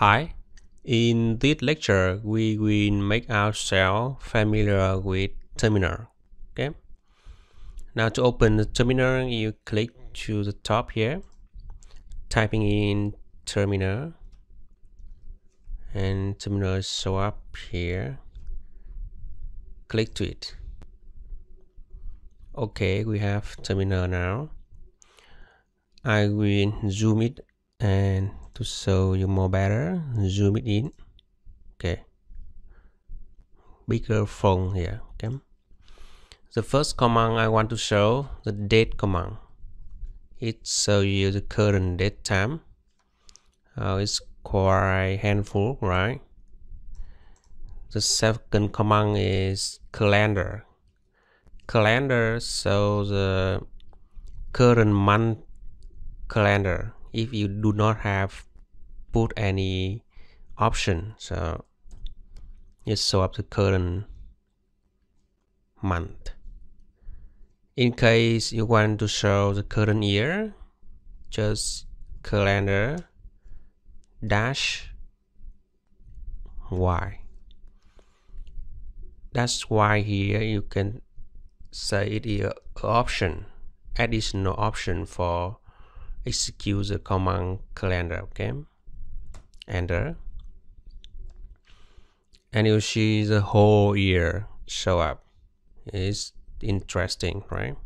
Hi, in this lecture, we will make ourselves familiar with terminal. Okay. Now to open the terminal, you click to the top here, typing in terminal, and terminal show up here. Click to it. Okay, we have terminal now. I will zoom it and to show you more better, zoom it in. Okay, bigger font here. Okay, the first command I want to show, the date command. It shows you the current date time. It's quite handful, right? The second command is calendar. Calendar shows the current month calendar. If you do not have put any option, so just show up the current month. In case you want to show the current year, just calendar dash y. That's why here you can say it is an option, additional option for execute the command calendar. Okay, enter, and you see the whole year show up. It's interesting, right?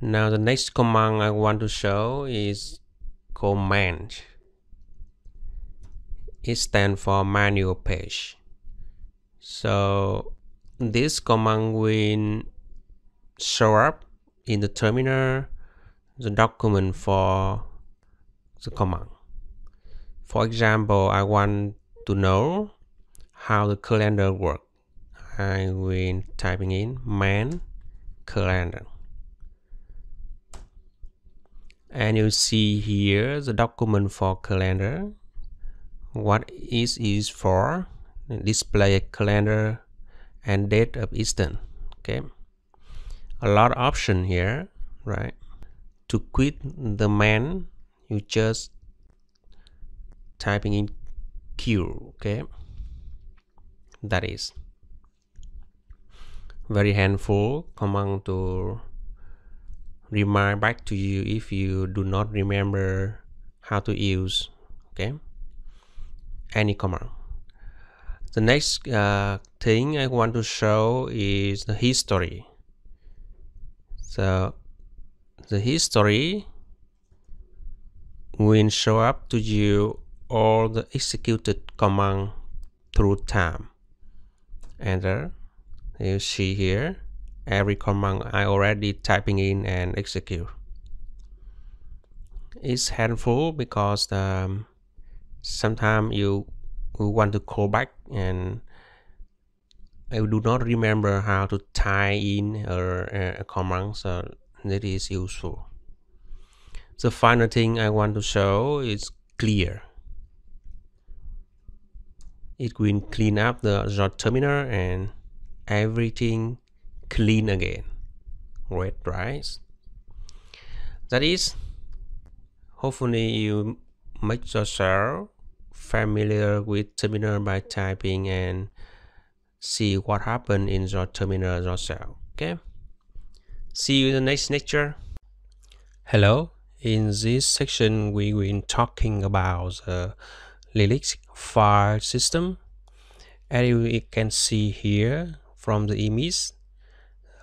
Now the next command I want to show is command. It stands for manual page. So this command will show up in the terminal the document for the command. For example, I want to know how the calendar works. I will typing in man calendar, and you see here the document for calendar, what is used for, display calendar and date of instant. Okay, a lot of option here, right? To quit the man, you just typing in Q. Okay, that is very handful command to remind back to you if you do not remember how to use. Okay, any command. The next thing I want to show is the history. So the history will show up to you all the executed command through time. Enter. You see here every command I already typing in and execute. It's handful because sometimes you want to call back and I do not remember how to tie in a command. So that is useful. The final thing I want to show is clear. It will clean up the terminal and everything clean again. Red rise. That is, hopefully you make yourself familiar with terminal by typing and see what happened in your terminal yourself. Okay. See you in the next lecture. Hello, in this section we will talking about the Linux file system. As you can see here from the image,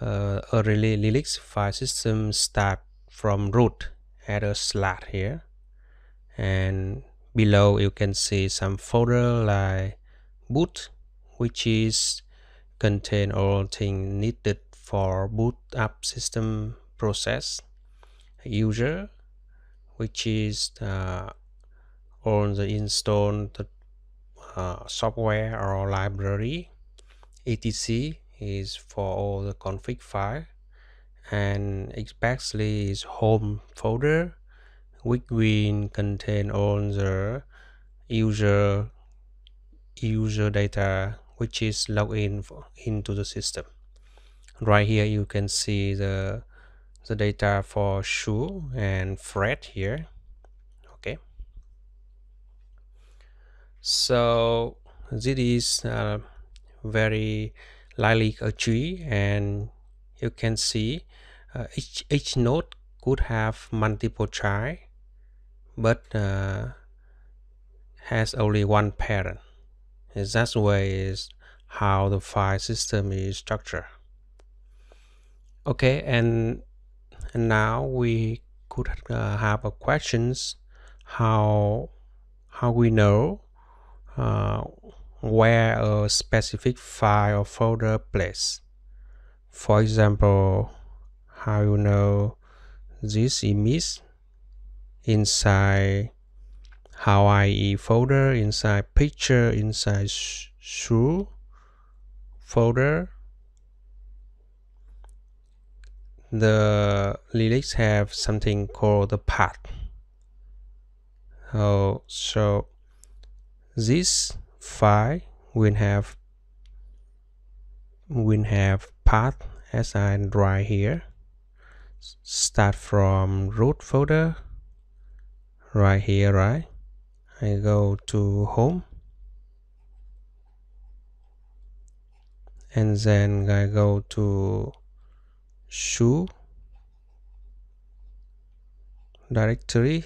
a Linux file system start from root at a slot here. And below you can see some folder like boot, which is contain all things needed for boot up system process, user, which is on the install the software or library, etc is for all the config file, and especially is home folder, which will contain all the user data which is login into the system. Right here you can see the data for shoe and thread here. Okay. So this is very lightly achieved, and you can see each node could have multiple child, but has only one parent. And that way is how the file system is structured. Okay, and now we could have a questions: how we know where a specific file or folder placed. For example, how you know this image inside Hawaii folder, inside picture, inside shoe folder. The Linux have something called the path. Oh, so this file will have path as I write here. Start from root folder right here, right? I go to home, and then I go to shoe directory,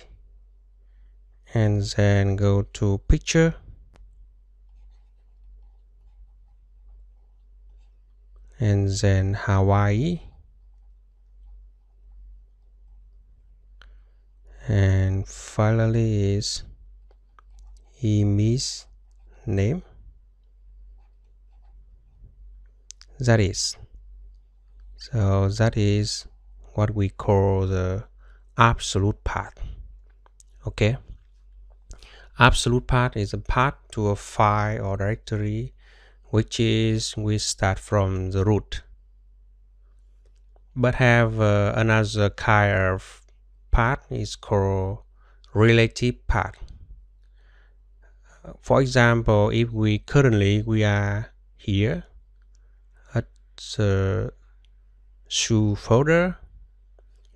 and then go to picture, and then Hawaii, and finally is image name. That is, so that is what we call the absolute path. Okay, absolute path is a path to a file or directory, which is we start from the root, but have another kind of path is called relative path. For example, if we are here at the shoe folder,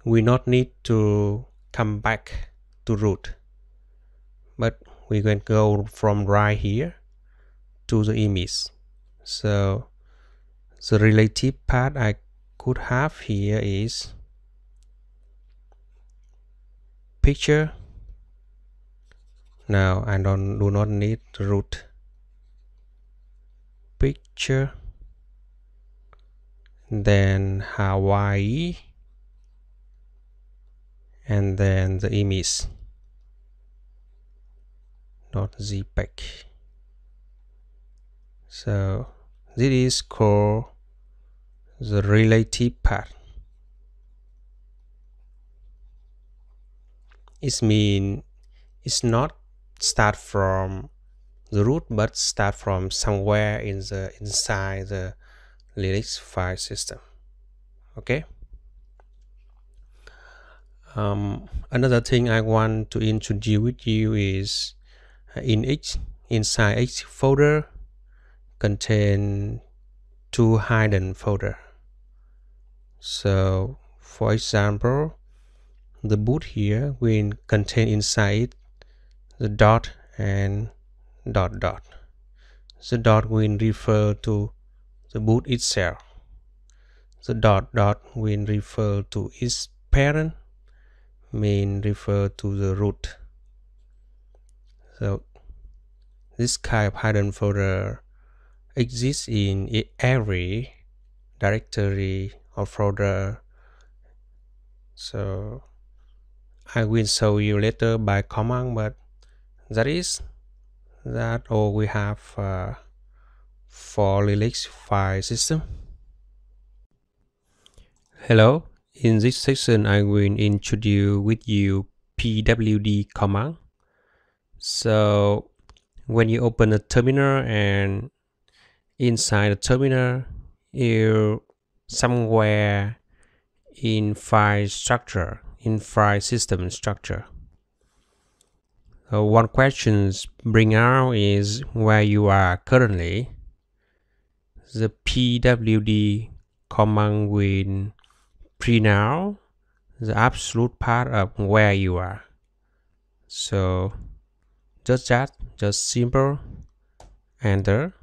we not need to come back to root, but we can go from right here to the image. So the relative path I could have here is picture. Now I do not need root, picture, then Hawaii, and then the image .zpeg. So this is called the relative path. It means it's not start from the root, but start from somewhere in the inside the Linux file system. Okay. Another thing I want to introduce with you is inside each folder contain two hidden folder. So for example, the boot here will contain inside the dot and dot dot. The dot will refer to the boot itself. The dot dot will refer to its parent, mean refer to the root. So this kind of hidden folder exists in every directory or folder. So I will show you later by command, but that is all we have for Linux file system. Hello, in this section I will introduce with you pwd command. So when you open a terminal, and inside the terminal you somewhere in file structure, in file system structure. One question bring out is where you are currently. The pwd command will print out the absolute path of where you are. So just chat, just simple enter.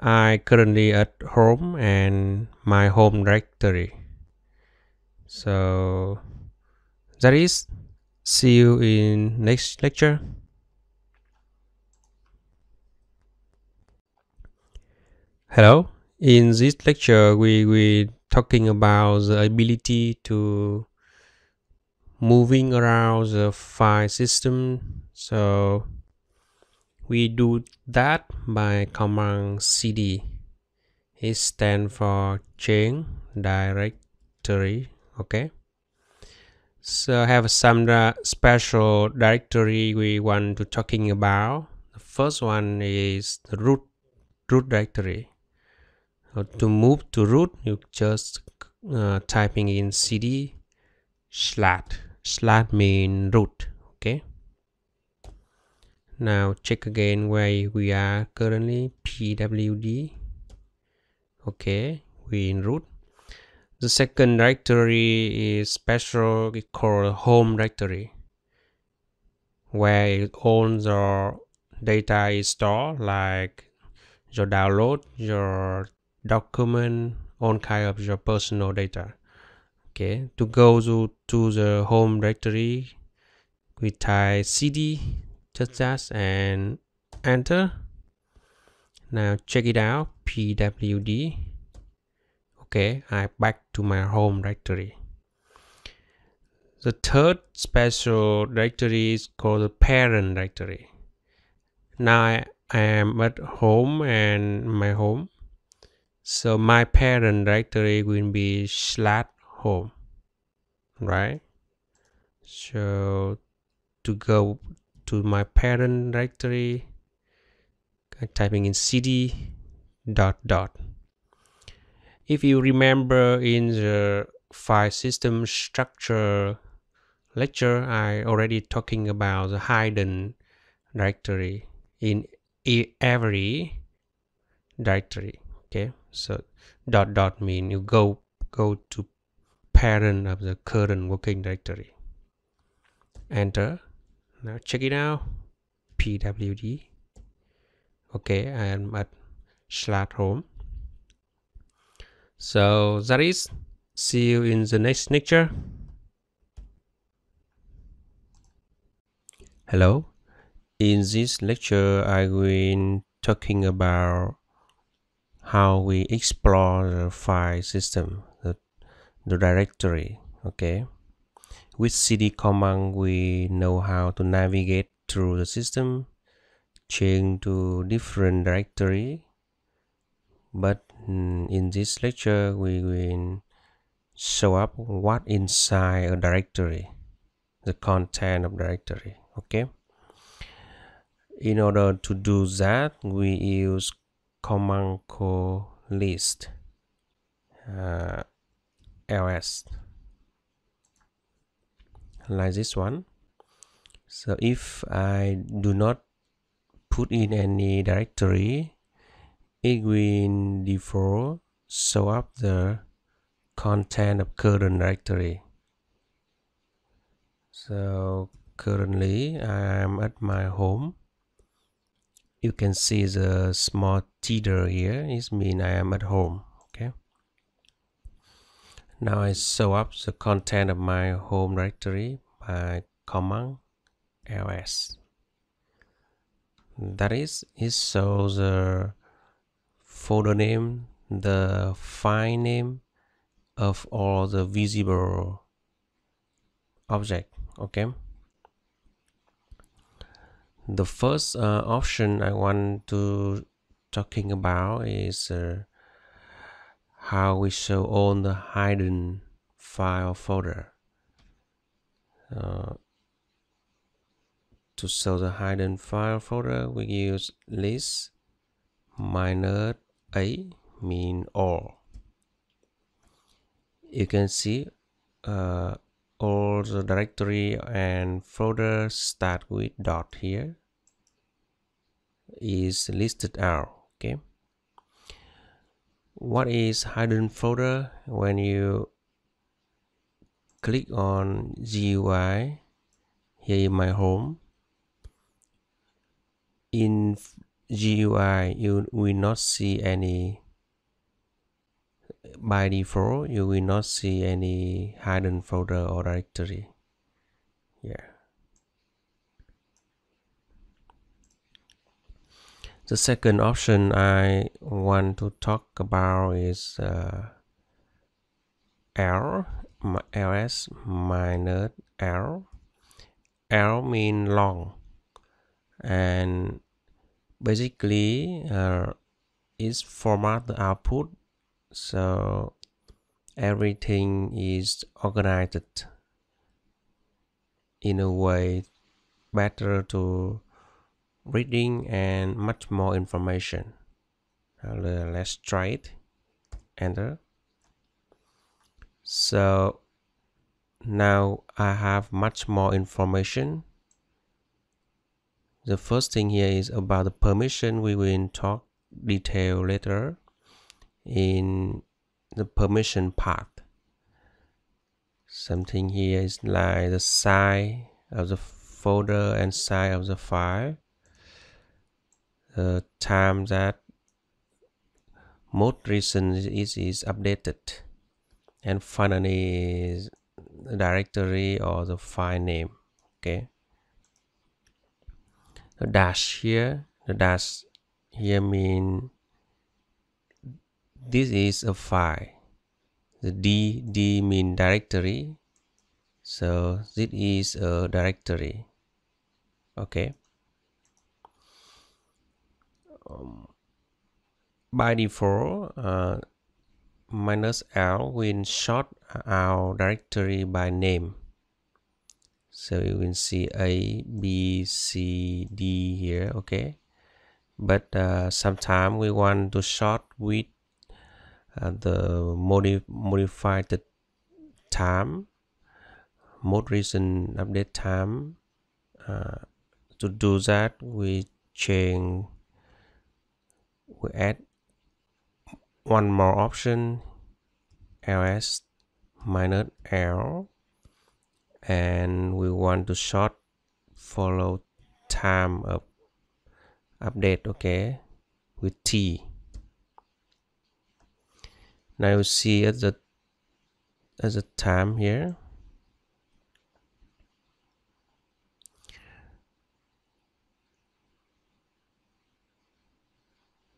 I currently at home and my home directory. So that is. See you in next lecture. Hello. In this lecture, we talking about the ability to moving around the file system. So we do that by command cd. It stands for change directory. Okay. So have some special directory we want to talking about. The first one is the root directory. To move to root, you just typing in cd / mean root. Okay. Now check again where we are currently, pwd. Okay, we in root. The second directory is special, it's called home directory, where all your data is stored, like your download, your document, all kind of your personal data. Okay, to go to the home directory, we type cd just that and enter. Now check it out, pwd. Okay, I'm back to my home directory. The third special directory is called the parent directory. Now I am at home and my home. So my parent directory will be /home, right? So to go to my parent directory, I'm typing in cd ... If you remember in the file system structure lecture, I already talking about the hidden directory in every directory. Okay. So ... mean you go to parent of the current working directory. Enter. Now check it out. pwd. Okay, I am at /home. So that is. See you in the next lecture. Hello. In this lecture, I will talking about how we explore the file system, the directory. Okay, with cd command we know how to navigate through the system, change to different directory, but in this lecture we will show up what inside a directory, the content of directory. Okay, in order to do that we use command called list, ls, like this one. So if I do not put in any directory, it will default show up the content of current directory. So currently I am at my home. You can see the small title here. It means I am at home. Okay. Now I show up the content of my home directory by command ls. That is, it shows the folder name, the file name of all the visible object. Okay. The first option I want to talking about is how we show all the hidden file folder. To show the hidden file folder, we use list -a mean all. You can see all the directory and folder start with . Here is listed out. Okay, what is hidden folder? When you click on GUI, here in my home. In GUI, you will not see any, by default, you will not see any hidden folder or directory. Yeah. The second option I want to talk about is ls -l. L means long, and basically it's format the output, so everything is organized in a way better to reading and much more information. Let's try it. Enter. So now I have much more information. The first thing here is about the permission. We will talk detail later in the permission part. Something here is like the size of the folder and size of the file. The time that most recent is updated, and finally is the directory or the file name. Okay, the dash here, the dash here mean this is a file. The d mean directory, so this is a directory. Okay. By default, -l will sort our directory by name. So you can see A, B, C, D here, okay. But sometimes we want to sort with the modified time, most recent update time. To do that, we change. We add one more option, ls -l, and we want to sort follow time of update, okay, with t. Now you see at the time here,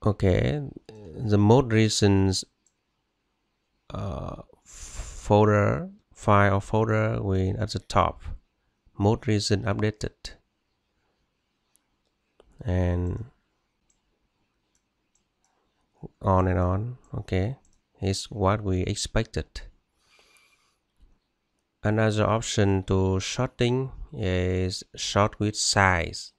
okay, the most recent folder, file or folder with at the top, most recent updated, and on and on. Okay, is what we expected. Another option to sorting is sort with size.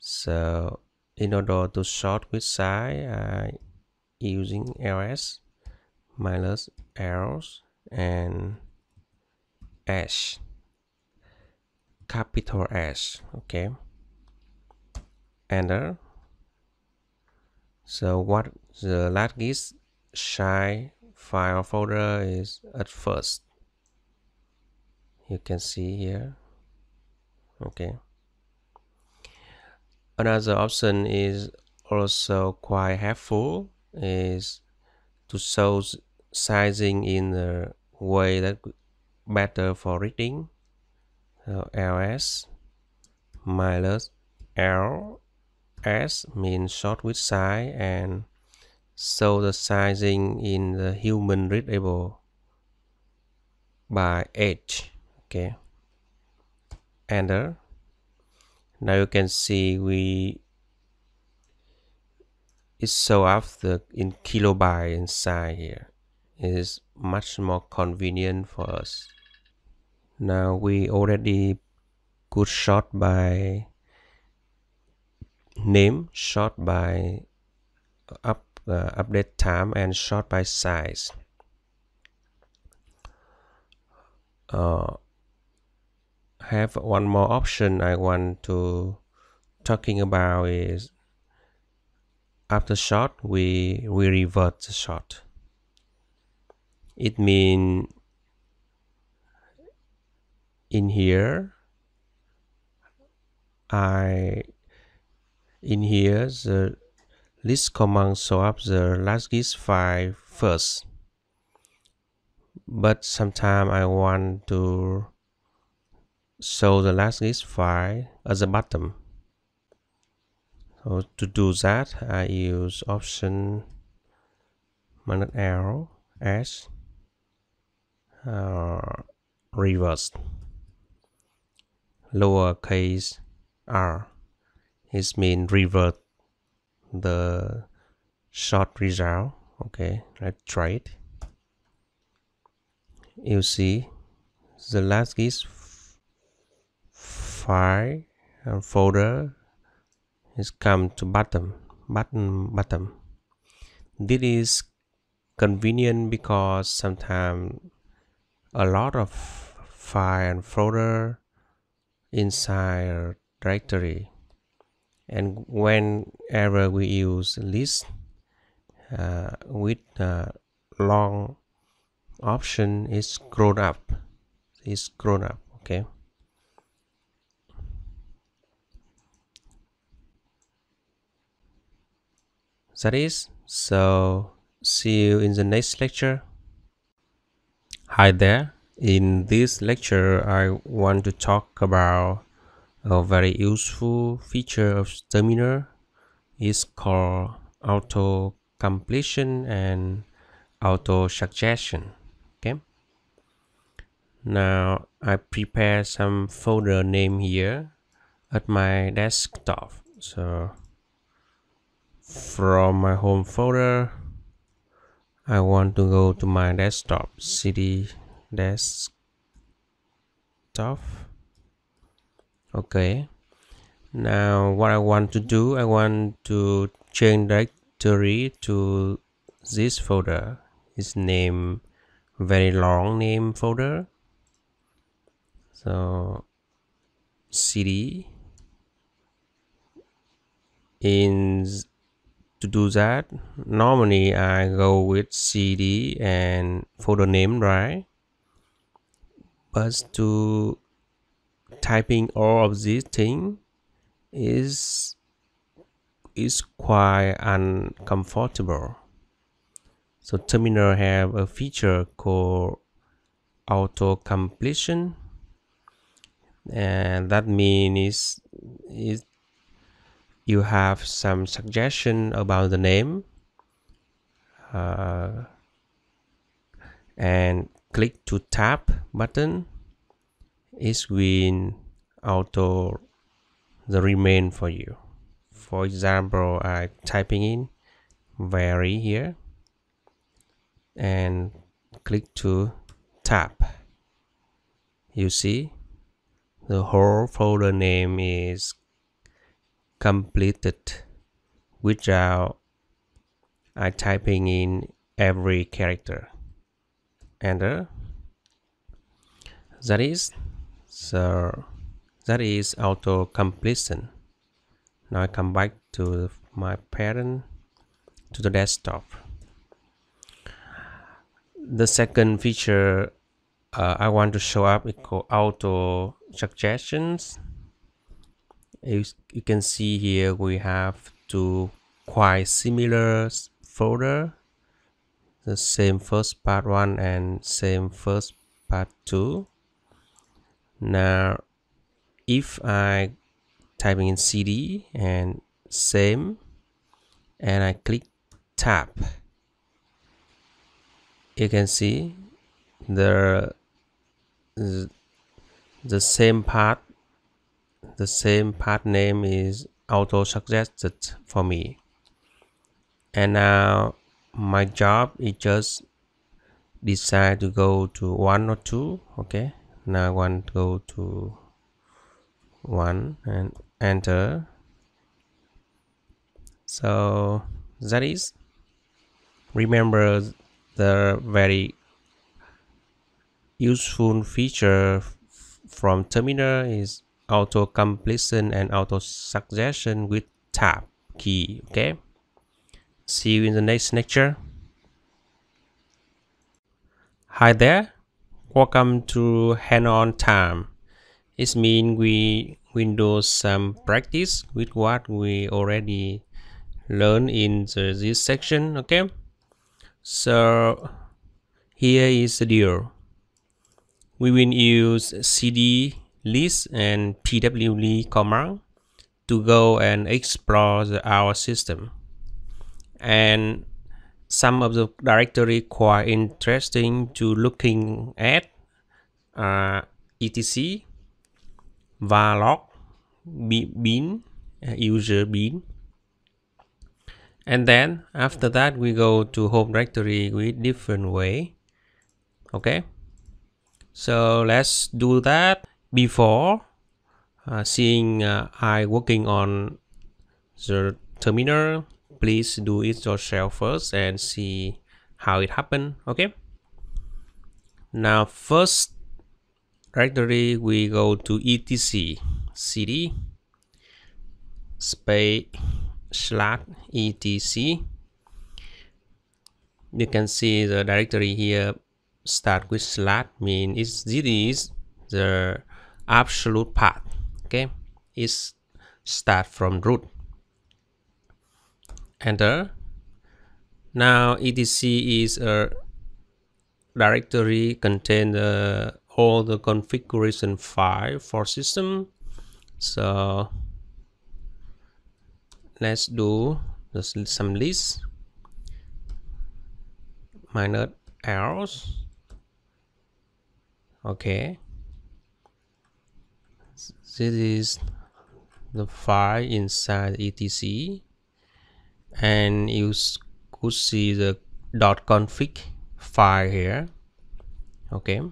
So in order to sort with size, I using ls -l and s, capital S. Okay, enter. So what the largest size file folder is at first. You can see here. Okay. Another option is also quite helpful, is to show sizing in the way that better for reading. So ls -l, s means short with size, and show the sizing in the human readable by age. Okay, enter. Now you can see it shows up in kilobyte inside here. It is much more convenient for us. Now we already could sort by name, sort by update time, and sort by size. Have one more option I want to talking about is after sort we revert the sort. It means in here in here the list command show up the largest file first, but sometimes I want to show the largest file at the bottom. So to do that, I use option -L as reverse. Lowercase r. It means revert the short result. Okay, let's try it. You see the largest file and folder is come to bottom. This is convenient because sometimes a lot of file and folder inside directory, and whenever we use list with long option, is grown up. Okay. That is, so see you in the next lecture. Hi there. In this lecture, I want to talk about a very useful feature of Terminal. It's called auto completion and auto suggestion. Okay. Now I prepare some folder name here at my desktop. So from my home folder, I want to go to my desktop, cd desktop. Okay, now what I want to do, I want to change directory to this folder. It's named very long name folder. So cd, in to do that, normally I go with cd and folder name, right? But to typing all of these things is quite uncomfortable. So Terminal have a feature called auto completion, and that means is you have some suggestion about the name, and click to tap button is will auto the remain for you. For example, I typing in vary here and click to tap. You see the whole folder name is completed without I typing in every character. Enter. That is, so that is auto completion. Now I come back to my parent, to the desktop. The second feature I want to show up is called auto suggestions. You can see here we have two quite similar folder, the same first part 1 and same first part 2. Now if I typing in cd and same and I click tab, you can see the same part. The same part name is auto suggested for me, and now my job is just decide to go to 1 or 2. Okay, now I want to go to 1 and enter. So that is, remember the very useful feature from Terminal is auto completion and auto suggestion with tab key. Okay, see you in the next lecture. Hi there, welcome to hands-on time. It means we Windows some practice with what we already learned in this section. Okay, so here is the deal. We will use cd list and pwd command to go and explore our system, and some of the directory quite interesting to looking at are etc, varlog, bin, user bin. And then after that we go to home directory with different way. Okay, so let's do that. Before seeing I working on the terminal, please do it yourself first and see how it happened. Okay, now first directory we go to etc cd space slash etc. You can see the directory here start with slash, mean it's this is the absolute path. Okay, it's start from root. Enter. Now etc is a directory contain all the configuration file for system. So let's do some list minus else. Okay, this is the file inside etc, and you could see the .config file here. Okay,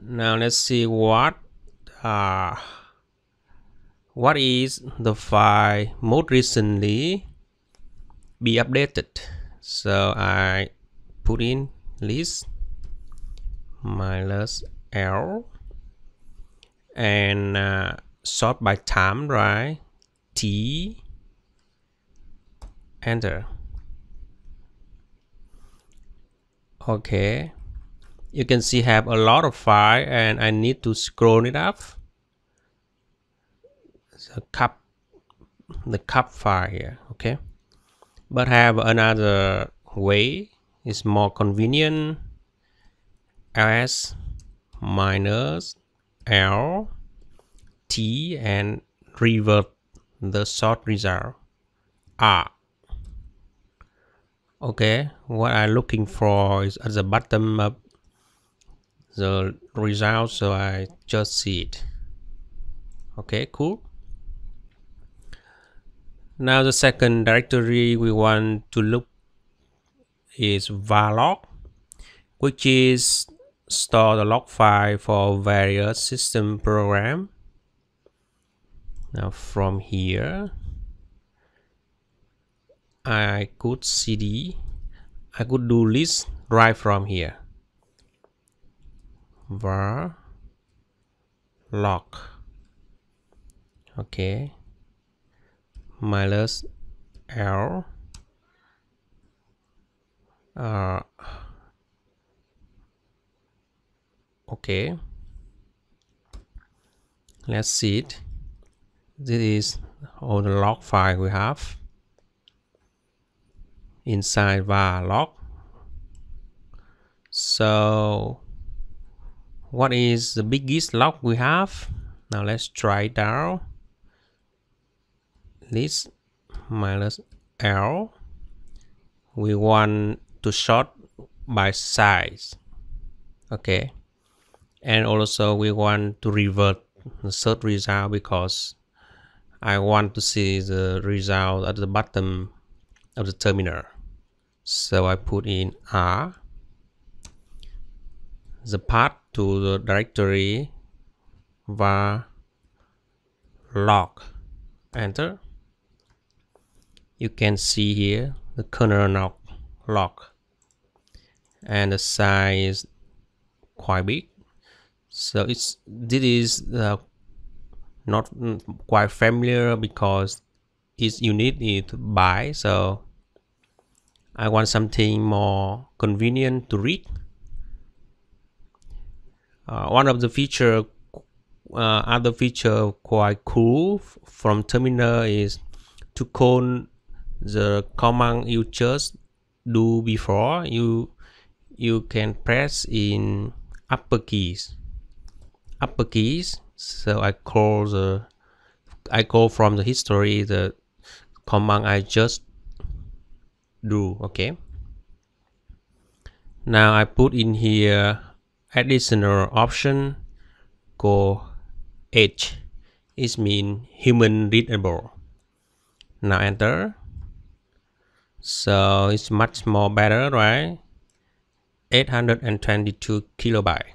now let's see what is the file most recently be updated. So I put in list minus l and sort by time, right? T. Enter. Okay, you can see have a lot of file, and I need to scroll it up. The cup file here. Okay, but have another way is more convenient. Ls minus l t and revert the sort result r. Okay, what I'm looking for is at the bottom of the result, so I just see it. Okay, cool. Now the second directory we want to look is varlog, which is store the log file for various system program. Now from here I could cd, I could do list right from here. Varlog. Okay, minus l okay, let's see it. This is all the log file we have inside varlog. So what is the biggest log we have? Now let's try it out. List minus l, we want to sort by size. Okay, and also we want to revert the search result because I want to see the result at the bottom of the terminal. So I put in r. The path to the directory varlog. Enter. You can see here the kernel log, and the size is quite big. So it's this is not quite familiar because it's unit is byte. So I want something more convenient to read. One of the feature other feature quite cool from terminal is to call the command you just do before. You can press in upper keys. So I call from the history the command I just do. Okay. Now I put in here additional option called H. It means human readable. Now enter. So it's much more better, right? 822 kilobyte.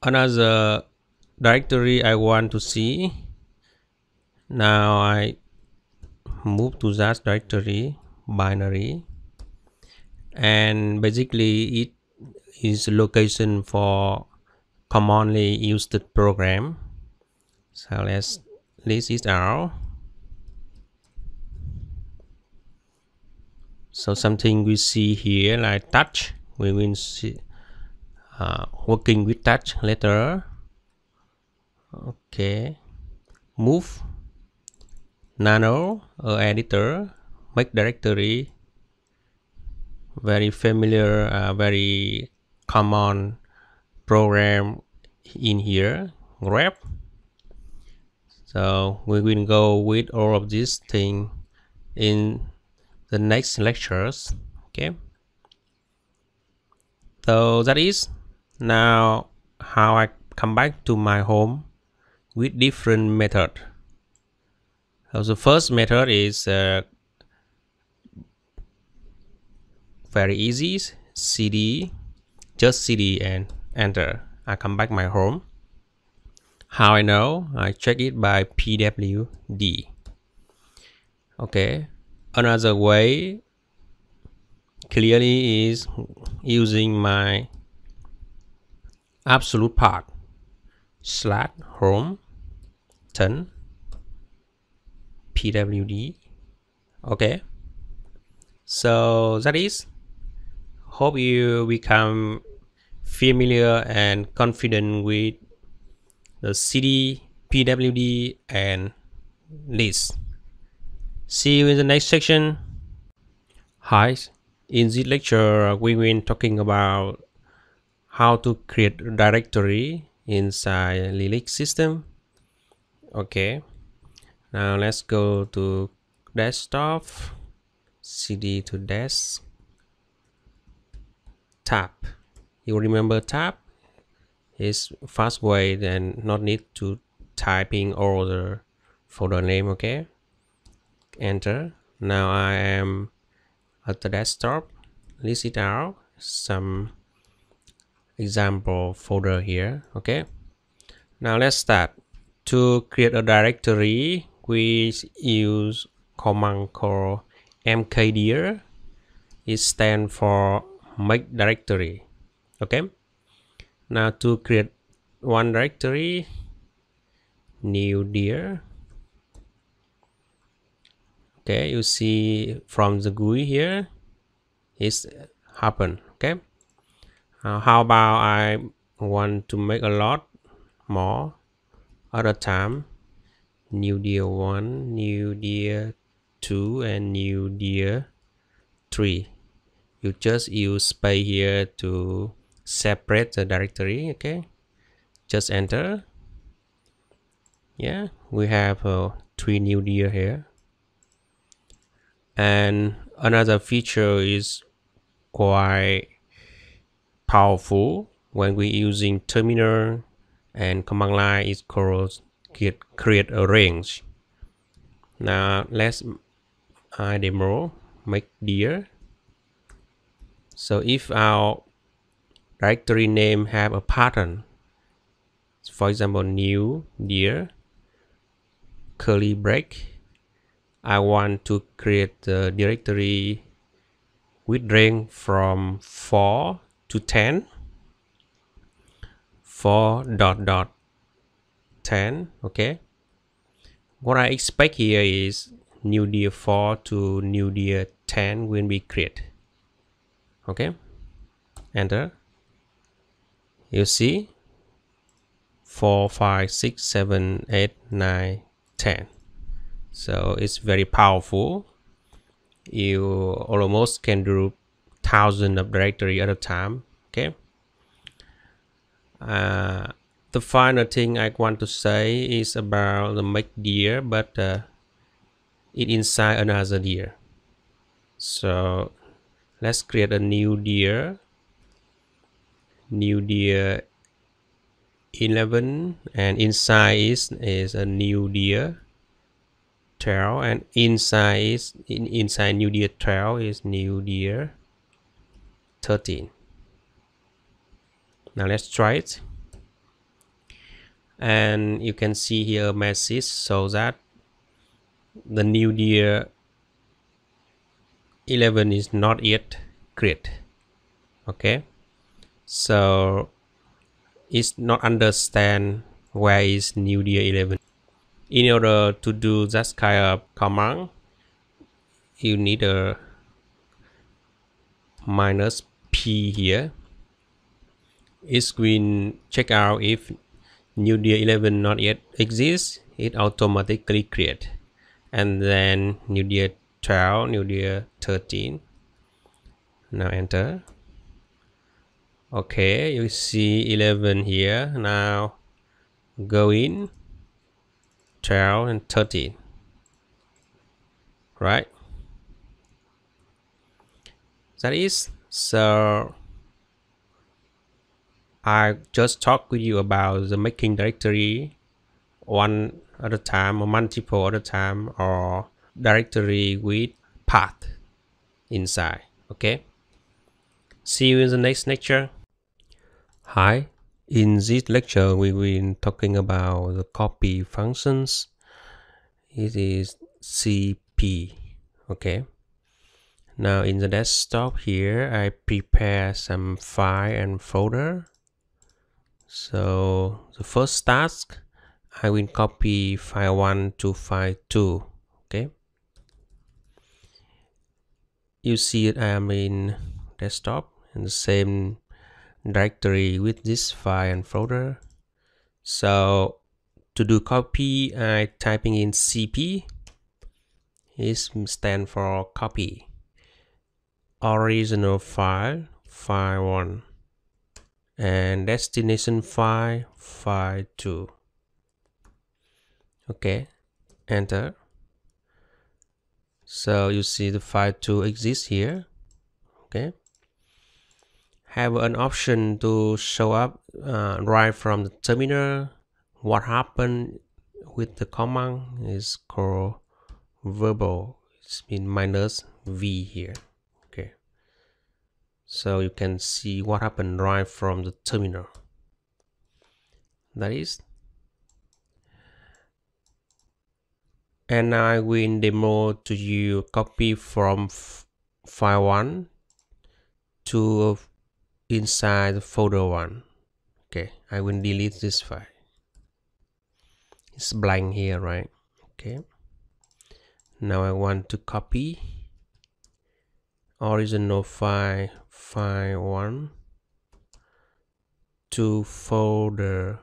Another directory I want to see. Now I move to that directory, binary, and basically it is location for commonly used program. So let's list it out. So something we see here like touch, we will see working with touch later. Okay, move, nano, editor, make directory, very familiar, very common program in here, grep. So we will go with all of these things in the next lectures. Okay, so that is now how I come back to my home with different method. So the first method is very easy, cd, just cd and enter. I come back my home. How I know? I check it by pwd. Okay. Another way clearly is using my absolute path /home 10 pwd. Okay, so that is. Hope you become familiar and confident with the cd, pwd, and list. See you in the next section. Hi, in this lecture we will talking about how to create a directory inside Linux system. Okay, now let's go to desktop, cd to desk, tab. You remember tab is fast way and not need to typing all the folder name. Okay, enter. Now I am at the desktop. List it out, some example folder here. Okay, now let's start to create a directory. We use command called mkdir. It stands for make directory. Okay, now to create one directory, new dir. Okay, you see from the GUI here it's happened. Okay, how about I want to make a lot more at a time, new dir 1, new dir 2, and new dir 3. You just use space here to separate the directory. Okay, just enter. Yeah, we have 3 new dir here. And another feature is quite powerful when we using terminal and command line is called create a range. Now let's demo make dir. So if our directory name have a pattern, for example new dir curly break, I want to create the directory with range from 4 to 10, 4.10. Okay, what I expect here is new dir 4 to new dir 10 will be created. Okay, enter. you see 4, 5, 6, 7, 8, 9, 10. So it's very powerful. You almost can do 1000 of directory at a time. Okay. The final thing I want to say is about the make dir, but it inside another dir. So let's create a new dir. New dir 11, and inside is a new dir 12, and inside is inside new dir 12 is new dir 13. Now let's try it, and you can see here a message so that the new dir 11 is not yet created. Okay, so it's not understand where is new dir 11. In order to do that kind of command, you need a -p here. It's going to check out if new dir 11 not yet exists, it automatically create, and then new dir 12, new dir 13. Now enter. Okay, you see 11 here. Now go in 12 and 13, right? That is, so I just talked with you about the making directory one at a time, or multiple at a time, or directory with path inside. Okay, see you in the next lecture. Hi, in this lecture we will talking about the copy functions. It is cp. Okay, now in the desktop here I prepare some file and folder. So the first task I will copy file 1 to file 2. Okay, you see it, I am in desktop and the same directory with this file and folder. So to do copy, I typing in cp. It stand for copy original file, file 1, and destination file, file 2. Okay, enter. So you see the file 2 exists here. Okay, have an option to show up right from the terminal. What happened with the command is called verbal. It's been -v here. Okay, so you can see what happened right from the terminal. That is, and I will demo to you copy from file 1 to inside the folder 1. Okay, I will delete this file. It's blank here, right? Okay. Now I want to copy original file, file 1 to folder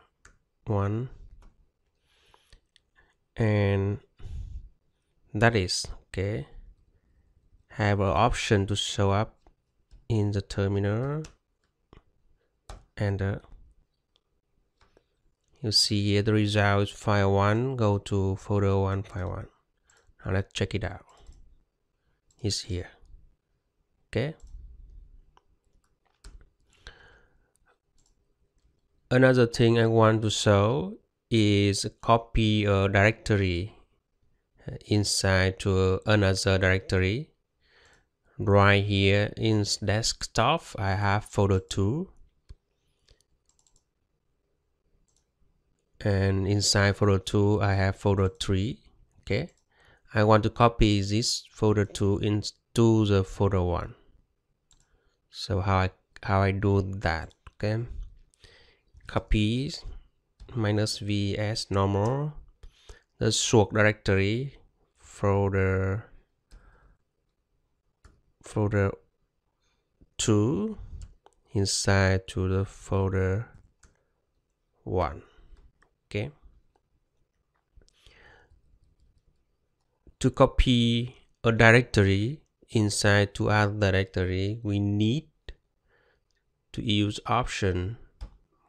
1, and that is okay. Have an option to show up in the terminal. Enter. You see here the result is file 1 go to folder 1, file 1. Now let's check it out. It's here. Okay, another thing I want to show is copy a directory inside to another directory. Right here in desktop I have folder 2, and inside folder 2 I have folder 3. Okay, I want to copy this folder 2 into the folder 1. So how I do that? Okay, copy -v as normal, the source directory folder 2 inside to the folder 1. Okay. To copy a directory inside to our directory, we need to use option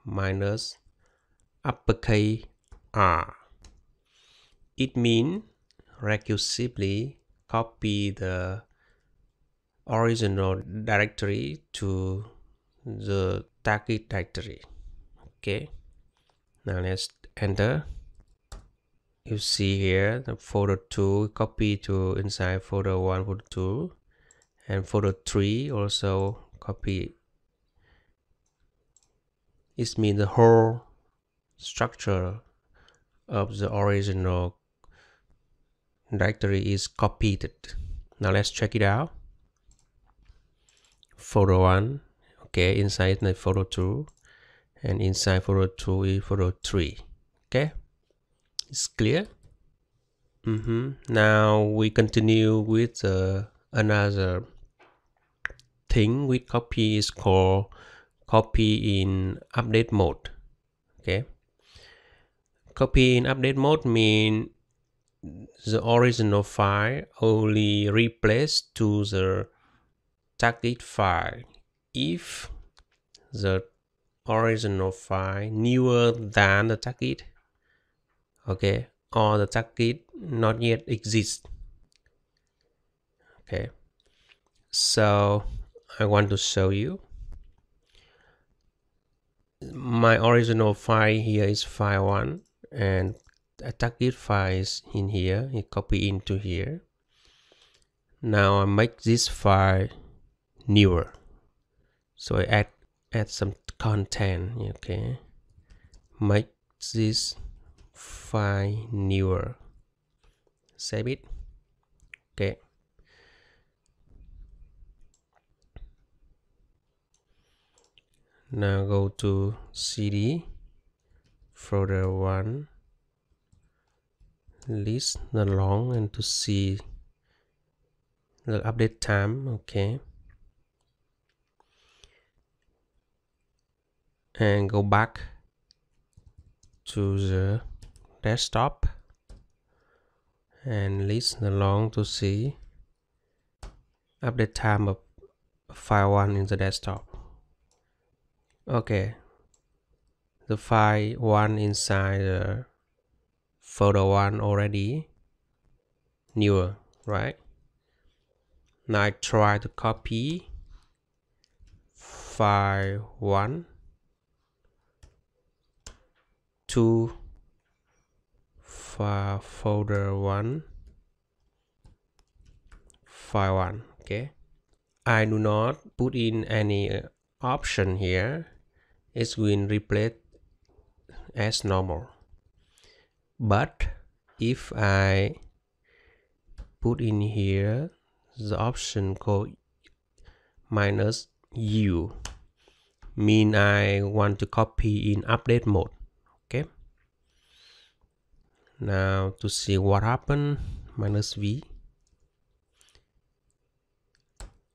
minus uppercase R. It means recursively copy the original directory to the target directory. Okay, now let's enter. You see here the folder 2 copy to inside folder 1, folder 2, and folder 3 also copy. It means the whole structure of the original directory is copied. Now let's check it out. Folder 1, okay, inside the folder 2, and inside folder 2 is folder 3. Okay, it's clear. Now we continue with another thing with copy is called copy in update mode. Okay, copy in update mode means the original file only replaced to the target file if the original file newer than the target, okay, or the target not yet exists. Okay, so I want to show you my original file. Here is file 1 and a target file is in here. You copy into here. Now I make this file newer, so I add some content. Okay, make this file newer, save it. Okay, now go to cd folder 1, list the long, and to see the update time. Okay, and go back to the desktop and list the long to see update time of file 1 in the desktop. Okay, the file 1 inside the folder 1 already newer, right? Now I try to copy file 1 to folder 1, file 1. Okay, I do not put in any option here. It's going to replace as normal. But if I put in here the option called minus U, mean I want to copy in update mode. Okay, now to see what happened, minus V,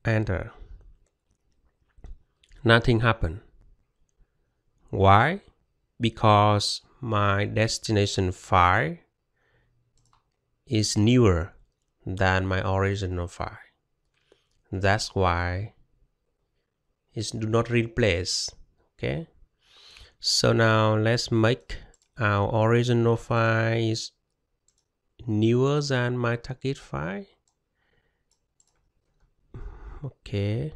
enter. Nothing happened. Why? Because my destination file is newer than my original file. That's why it do not replace. Okay, so now let's make our original file is newer than my target file. Okay,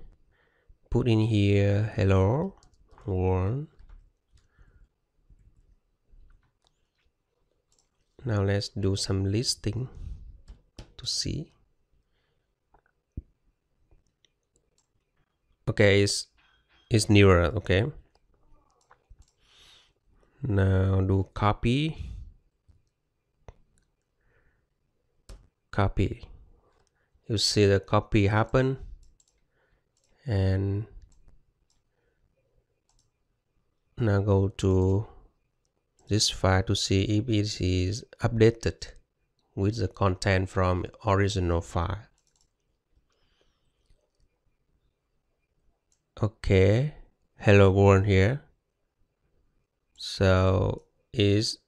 put in here hello world. Now let's do some listing to see. Okay, it's newer. Okay, now do copy. You see the copy happen, and now go to this file to see if it is updated with the content from original file. Okay, hello world here. So is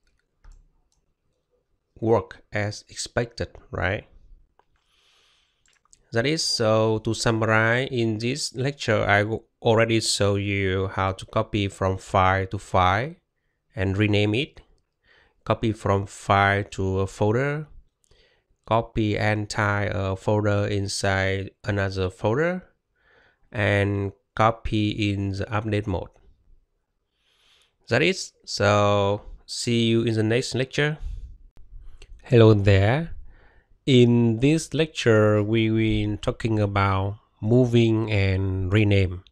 work as expected, right? That is, so to summarize, in this lecture, I already show you how to copy from file to file and rename it, copy from file to a folder, copy and tie a folder inside another folder, and copy in the update mode. That is, so see you in the next lecture. Hello there. In this lecture, we will talking about moving and rename.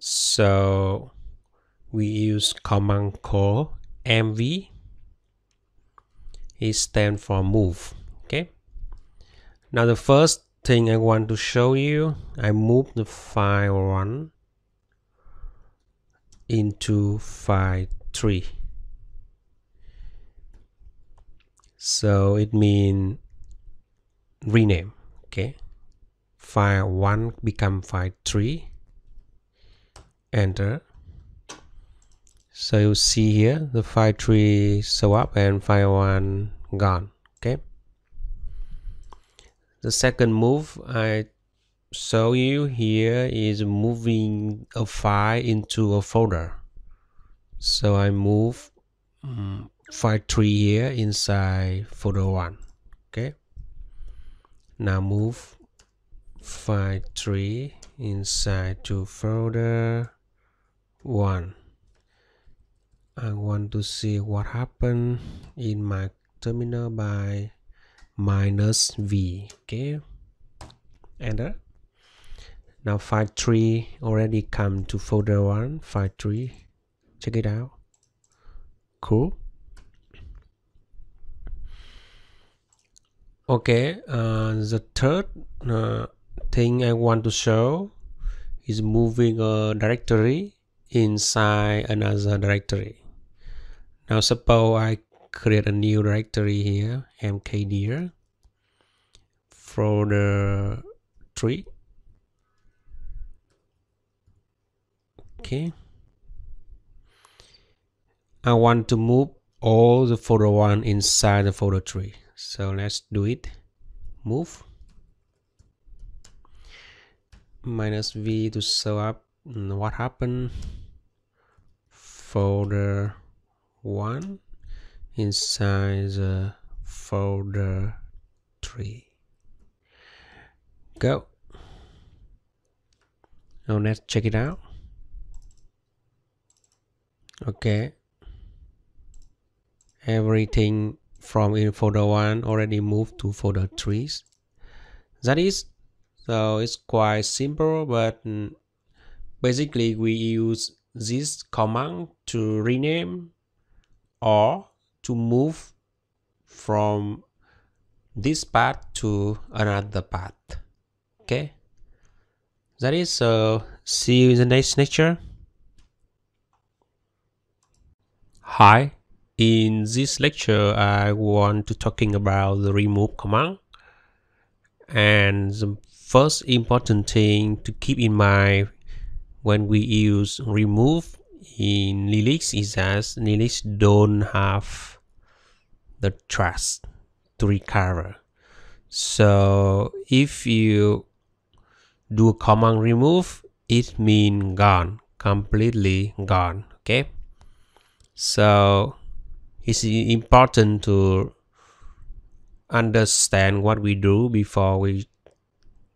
So we use command called MV. It stands for move. Okay. Now the first thing I want to show you, I move the file 1 into file 3. So it means rename. Okay, file 1 become file 3. Enter. So you see here the file 3 show up and file 1 gone. Okay. The second move I show you here is moving a file into a folder. So I move file 3 here inside folder 1. Okay. Now move file 3 inside to folder 1. I want to see what happened in my terminal by -v. Okay. Enter. Now file 3 already come to folder 1, file 3. Check it out. Cool. Okay, the third thing I want to show is moving a directory inside another directory. Now suppose I create a new directory here, mkdir, folder 3. Okay. I want to move all the folder 1 inside the folder 3. So let's do it. Move -v to show up what happened. Folder 1 inside the folder 3. Go. Now let's check it out. Okay. Everything from in folder 1 already moved to folder 3. That is, so it's quite simple, but basically we use this command to rename or to move from this path to another path. Okay, that is, so see you in the next lecture. Hi. In this lecture, I want to talking about the remove command. And the first important thing to keep in mind when we use remove in Linux is that Linux don't have the trash to recover. So if you do a command remove, it means gone, completely gone. Okay. So it's important to understand what we do before we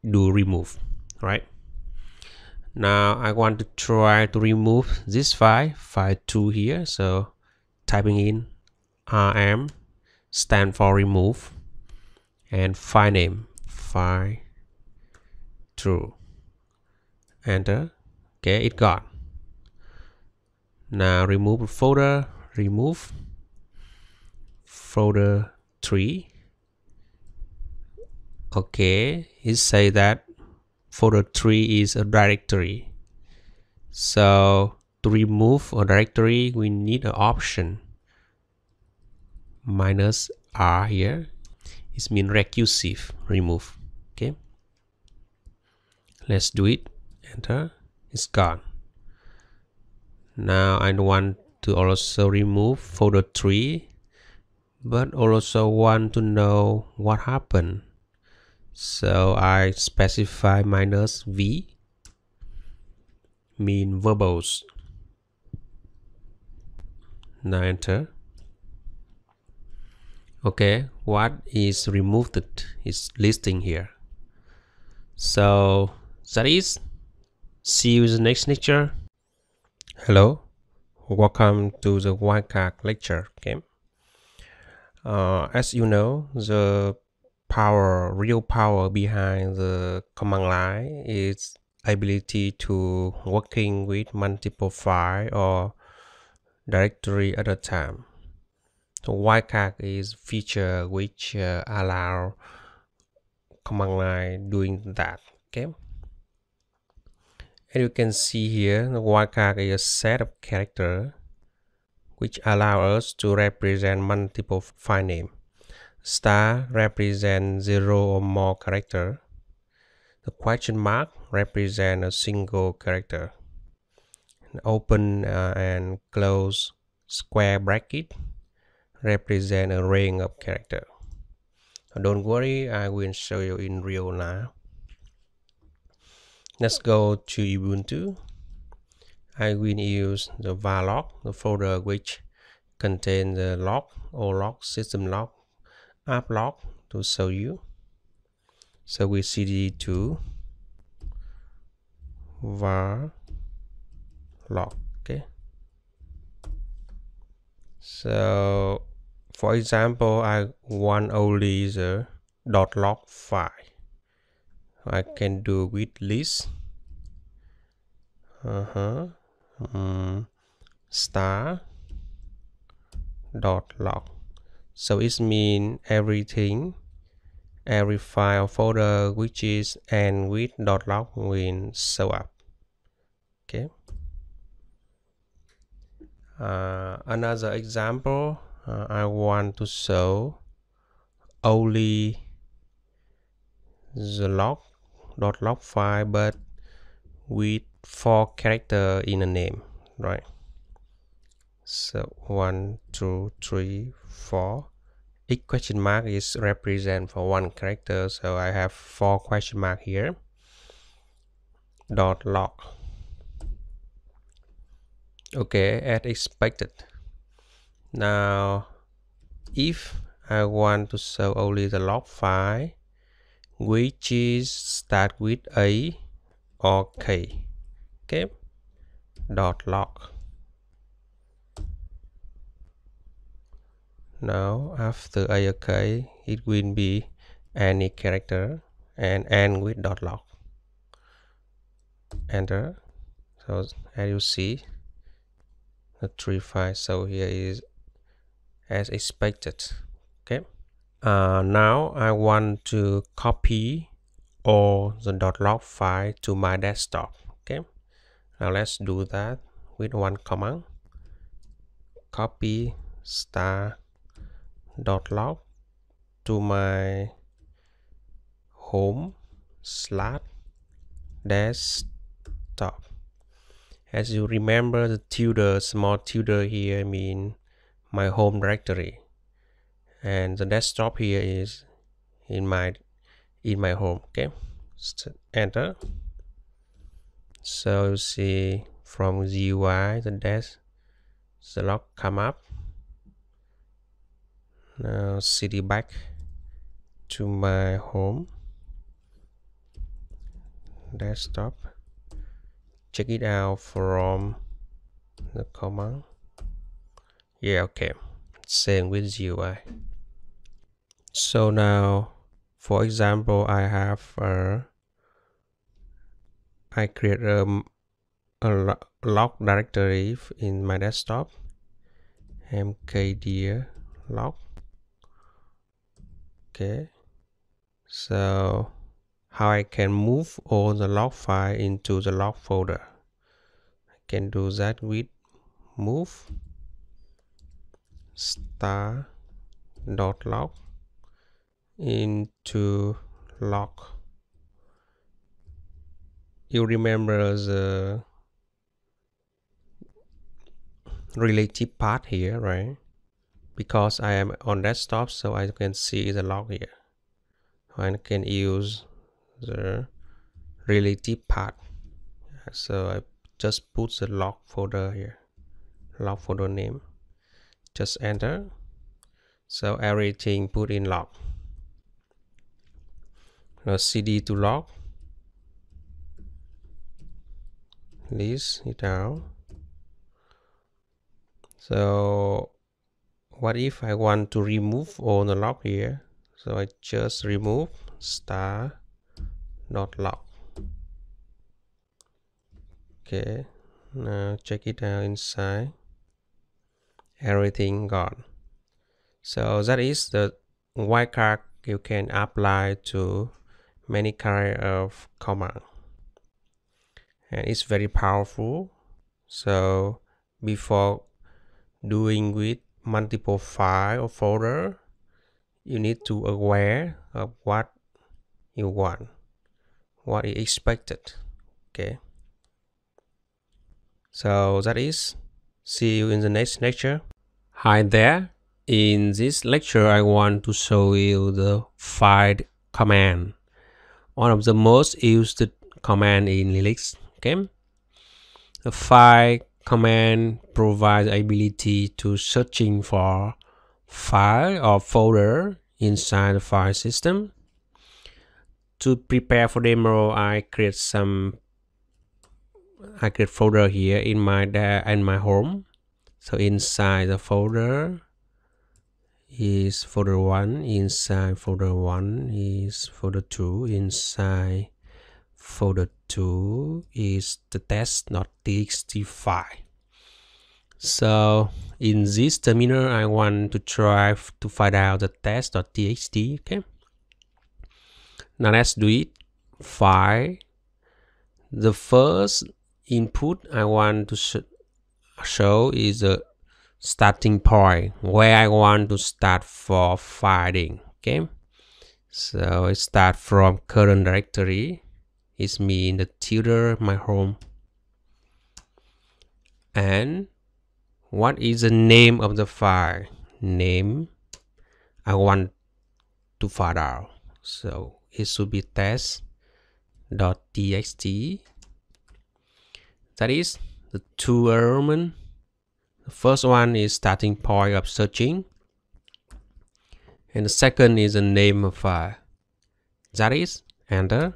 do remove, right? Now I want to try to remove this file, file 2 here. So typing in rm, stand for remove, and file name, file 2. Enter. Okay, it gone. Now remove folder, remove folder 3. Okay, it say that folder 3 is a directory. So to remove a directory, we need an option -r here. It means recursive remove. Okay, let's do it. Enter. It's gone. Now I want to also remove folder 3, but also want to know what happened. So I specify -v mean verbose. Now enter. Okay, what is removed is listing here. So that is. See you in the next lecture. Hello, welcome to the wildcard lecture. Okay. As you know, the real power behind the command line is ability to working with multiple file or directory at a time. The wildcard is feature which allow command line doing that. Okay. As you can see here, the wildcard is a set of characters which allow us to represent multiple file names. Star represents 0 or more characters. The question mark represents a single character. Open and close square bracket represent a range of characters. Don't worry, I will show you in real now. Let's go to Ubuntu. I will use the var log, the folder which contains the log, olog, system log, app log to show you. So we cd2 var log. Okay. So for example, I want only the .log file. I can do with list star .log. So it means every file folder which is end with .log will show up. Okay. Another example, I want to show only the log file but with 4 characters in a name, right? So 1 2 3 4. Each question mark is represent for 1 character, so I have 4 question mark here. .log. Okay, as expected. Now if I want to show only the log file which is start with A or K, okay, .log. Now after A or K, it will be any character and end with .log. Enter. So as you see, the 3 files. So here is as expected. Okay. Now I want to copy all the .log file to my desktop. Okay, now let's do that with one command. Copy star .log to my home/desktop. As you remember, the tilde, small tilde here mean my home directory. And the desktop here is in my home. Okay, enter. So you see from the UI the log come up. Now cd back to my home desktop. Check it out from the command. Yeah, okay. Same with UI. So now, for example, I have I create a log directory in my desktop, mkdir log. Okay, so how I can move all the log file into the log folder? I can do that with move star .log into log. You remember the relative path here, right? Because I am on desktop, so I can see the log here. I can use the relative path. So I just put the log folder here, log folder name, just enter. So everything put in log. Now cd to log, list it down. So what if I want to remove all the log here? So I just remove star.log. Okay, now check it out inside. Everything gone. So that is the wildcard you can apply to many kind of command, and it's very powerful. So before doing with multiple file or folder, you need to aware of what you want, what is expected. Okay. So that is. See you in the next lecture. Hi there. In this lecture, I want to show you the find command, one of the most used command in Linux. Okay. The find command provides the ability to searching for file or folder inside the file system. To prepare for demo, I create folder here in my home. So inside the folder is folder 1, inside folder 1 is folder 2, inside folder 2 is the test.txt file. So in this terminal, I want to try to find out the test.txt. Okay, now let's do it. File, the first input I want to show is the starting point where I want to start for finding. Okay, so I start from current directory. It's me in the tilde my home. And what is the name of the file? Name I want to find out. So it should be test.txt. That is the two elements. The first one is starting point of searching, and the second is the name of file. That is enter.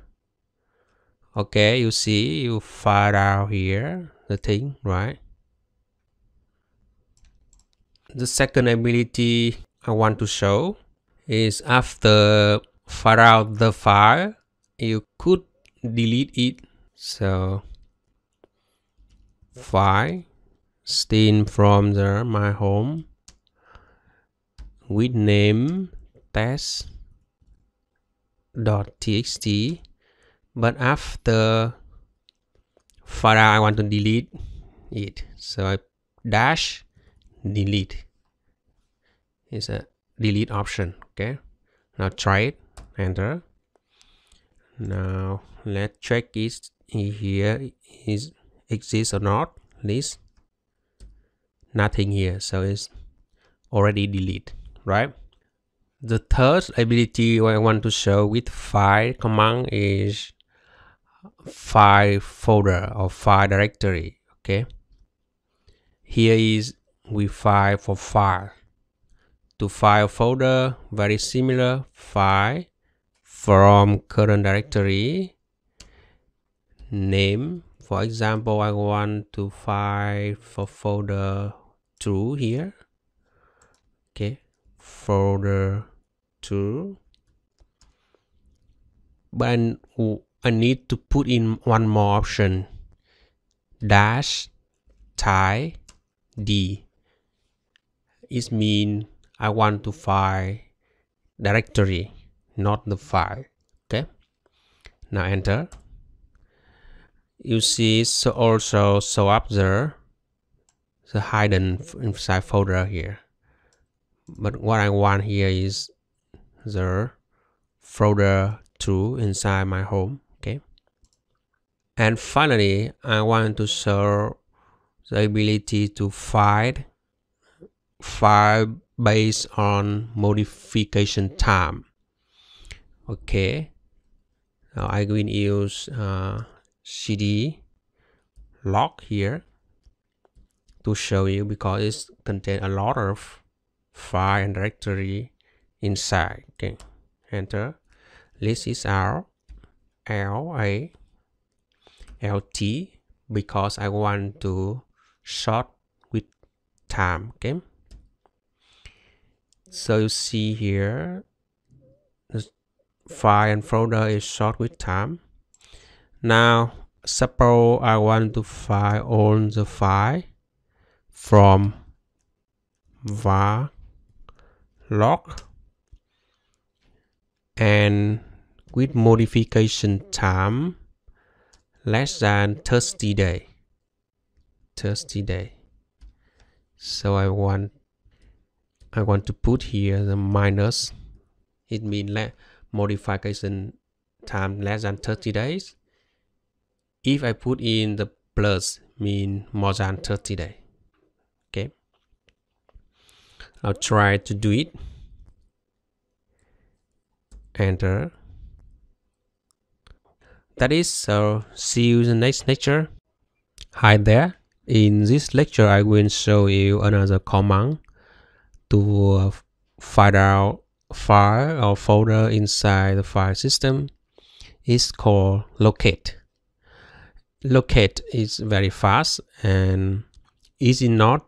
Okay, you see you find out here the thing, right? The second ability I want to show is after find out the file, you could delete it. So file steam from the my home with name test.txt, but after file I want to delete it, so I dash delete. It's a delete option. Okay, now try it, enter. Now let's check it here is exists or not. List, nothing here, so it's already delete, right? The third ability I want to show with file command is file folder or file directory. Okay, here is we find for file. To file folder, very similar. File from current directory. Name, for example, I want to find for folder 2 here. Okay, folder 2, but I need to put in one more option, dash tie d. It means I want to find directory, not the file. Okay, now enter. You see so also show up there the hidden inside folder here, but what I want here is the folder 2 inside my home. Okay, and finally I want to show the ability to find file based on modification time. Okay, now I will use cd log here to show you, because it contains a lot of file and directory inside. Okay, enter, list is out, LA, LT, because I want to sort with time. Okay, so you see here the file and folder is sort with time. Now suppose I want to find all the file from var log and with modification time less than 30 days. So I want to put here the minus. It means that modification time less than 30 days. If I put in the plus, mean more than 30 days. Okay. I'll try to do it. Enter. That is, so see you in the next lecture. Hi there. In this lecture, I will show you another command to find out file or folder inside the file system. It's called locate. Locate is very fast and easy, not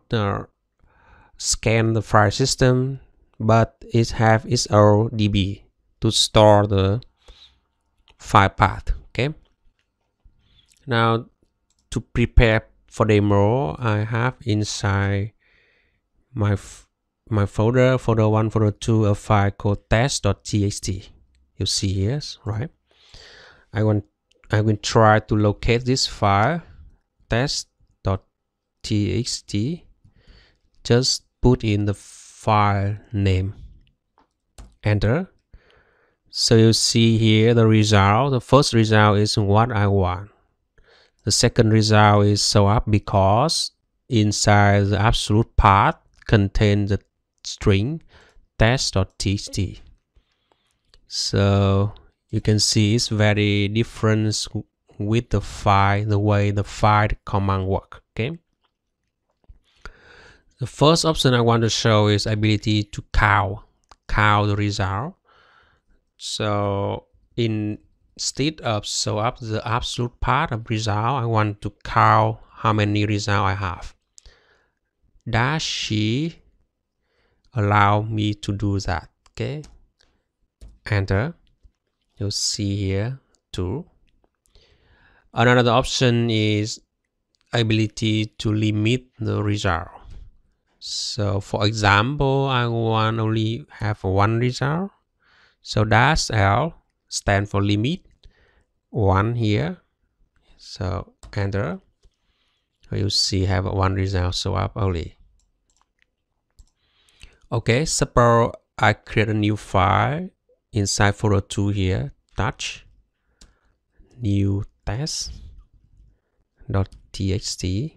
scan the file system, but it has its own DB to store the file path. Okay. Now to prepare for demo, I have inside my folder 1, folder 2, a file called test.txt. You see here, right? I will try to locate this file test.txt. Just put in the file name. Enter. So you see here the result. The first result is what I want. The second result is show up because inside the absolute path contains the string test.txt. So you can see it's very different with the file, the way the file command work. Okay. The first option I want to show is ability to count the result. So instead of show up the absolute part of result, I want to count how many results I have. Does she allow me to do that? Okay, enter. You see here 2. Another option is ability to limit the result. So for example, I want only have one result. So dash L stand for limit 1 here. So enter. You see have one result show up only. Okay, suppose I create a new file inside folder 2 here. Touch new test.txt.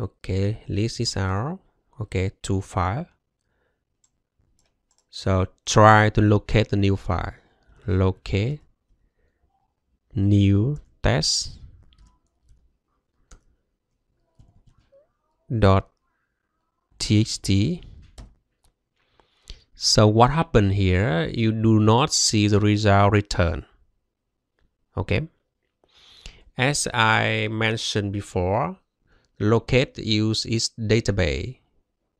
Okay, list is out. Okay, 2 file. So try to locate the new file. Locate new test.txt. So what happened here? You do not see the result return. Okay. As I mentioned before, locate use its database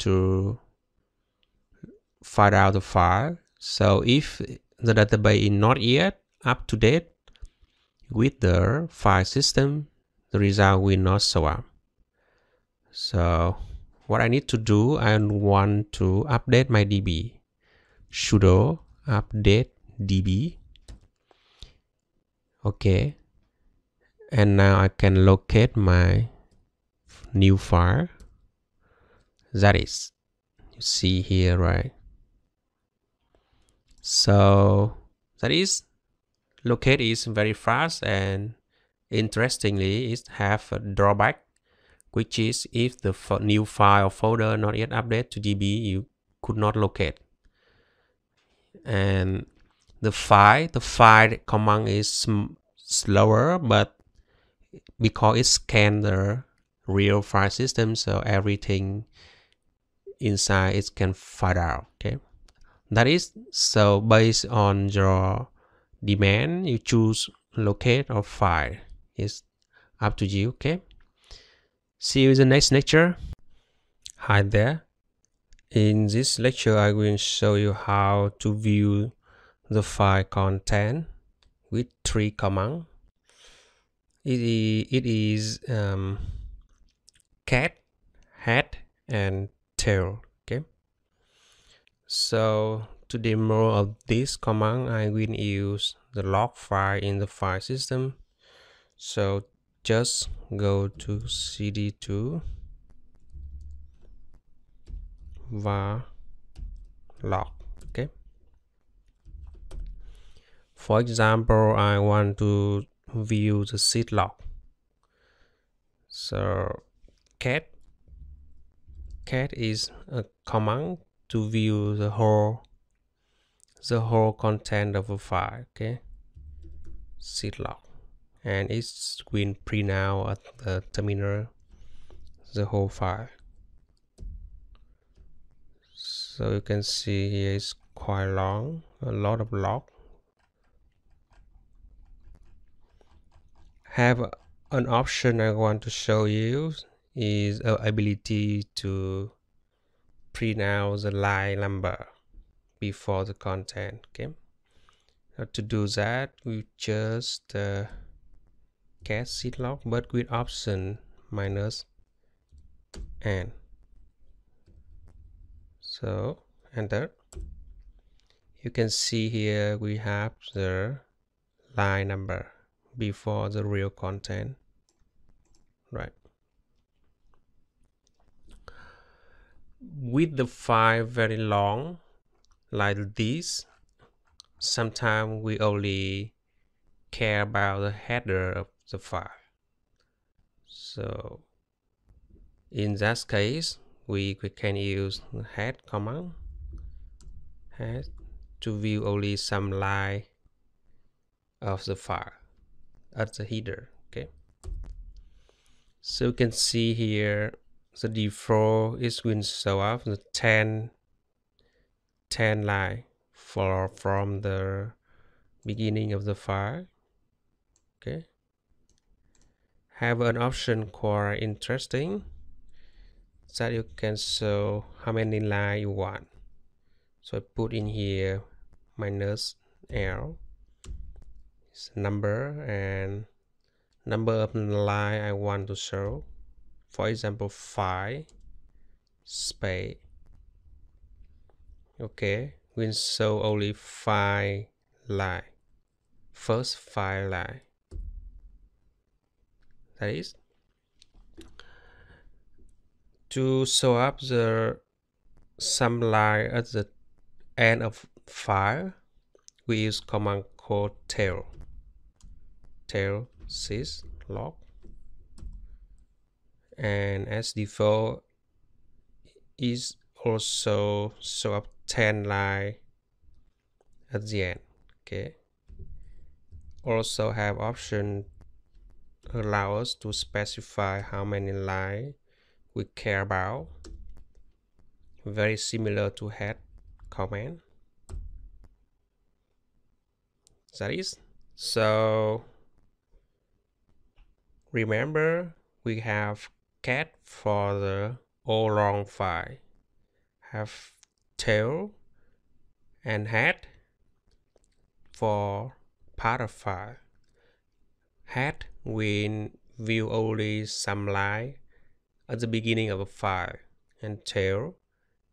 to find out the file. So if the database is not yet up to date with the file system, the result will not show up. So what I need to do, I want to update my DB. Sudo update DB. Okay, and now I can locate my new file. That is, you see here, right? So that is, locate is very fast, and interestingly, it have a drawback which is if the new file or folder not yet updated to DB, you could not locate. And the file command is slower, but because it scans the real file system, so everything inside it can find out. Okay, that is so. Based on your demand, you choose locate or find. It's up to you. Okay. See you in the next lecture. Hi there. In this lecture, I will show you how to view the file content with three commands. It is cat, hat, and tail. Okay. So to demo of this command, I will use the log file in the file system. So just go to cd2 var log. Okay. For example, I want to view the seed log. So cat is a command to view the whole content of a file. Okay, seed log, and it's will print out at the terminal the whole file. So you can see here it's quite long, a lot of log. Have an option I want to show you is ability to print out the line number before the content. Okay, now to do that, we just cat seed log, but with option -n. So enter. You can see here we have the line number before the real content, right? With the file very long like this, sometimes we only care about the header of the file. So in that case, we can use the head command to view only some line of the file at the header. Okay, so you can see here the default is will show up the 10 line from the beginning of the file. Okay, have an option quite interesting that you can show how many line you want. So I put in here -l. It's number, and number of line I want to show. For example, 5 space. Okay, we'll show only 5 line. First 5 line. That is to show up the some line at the end of file. We use command called tail. Tail syslog, and as default is also show up 10 line at the end. Okay, also have option allow us to specify how many line we care about, very similar to head command. That is, so remember we have cat for the all long file, have tail and head for part of file. Head will view only some line at the beginning of a file, and tail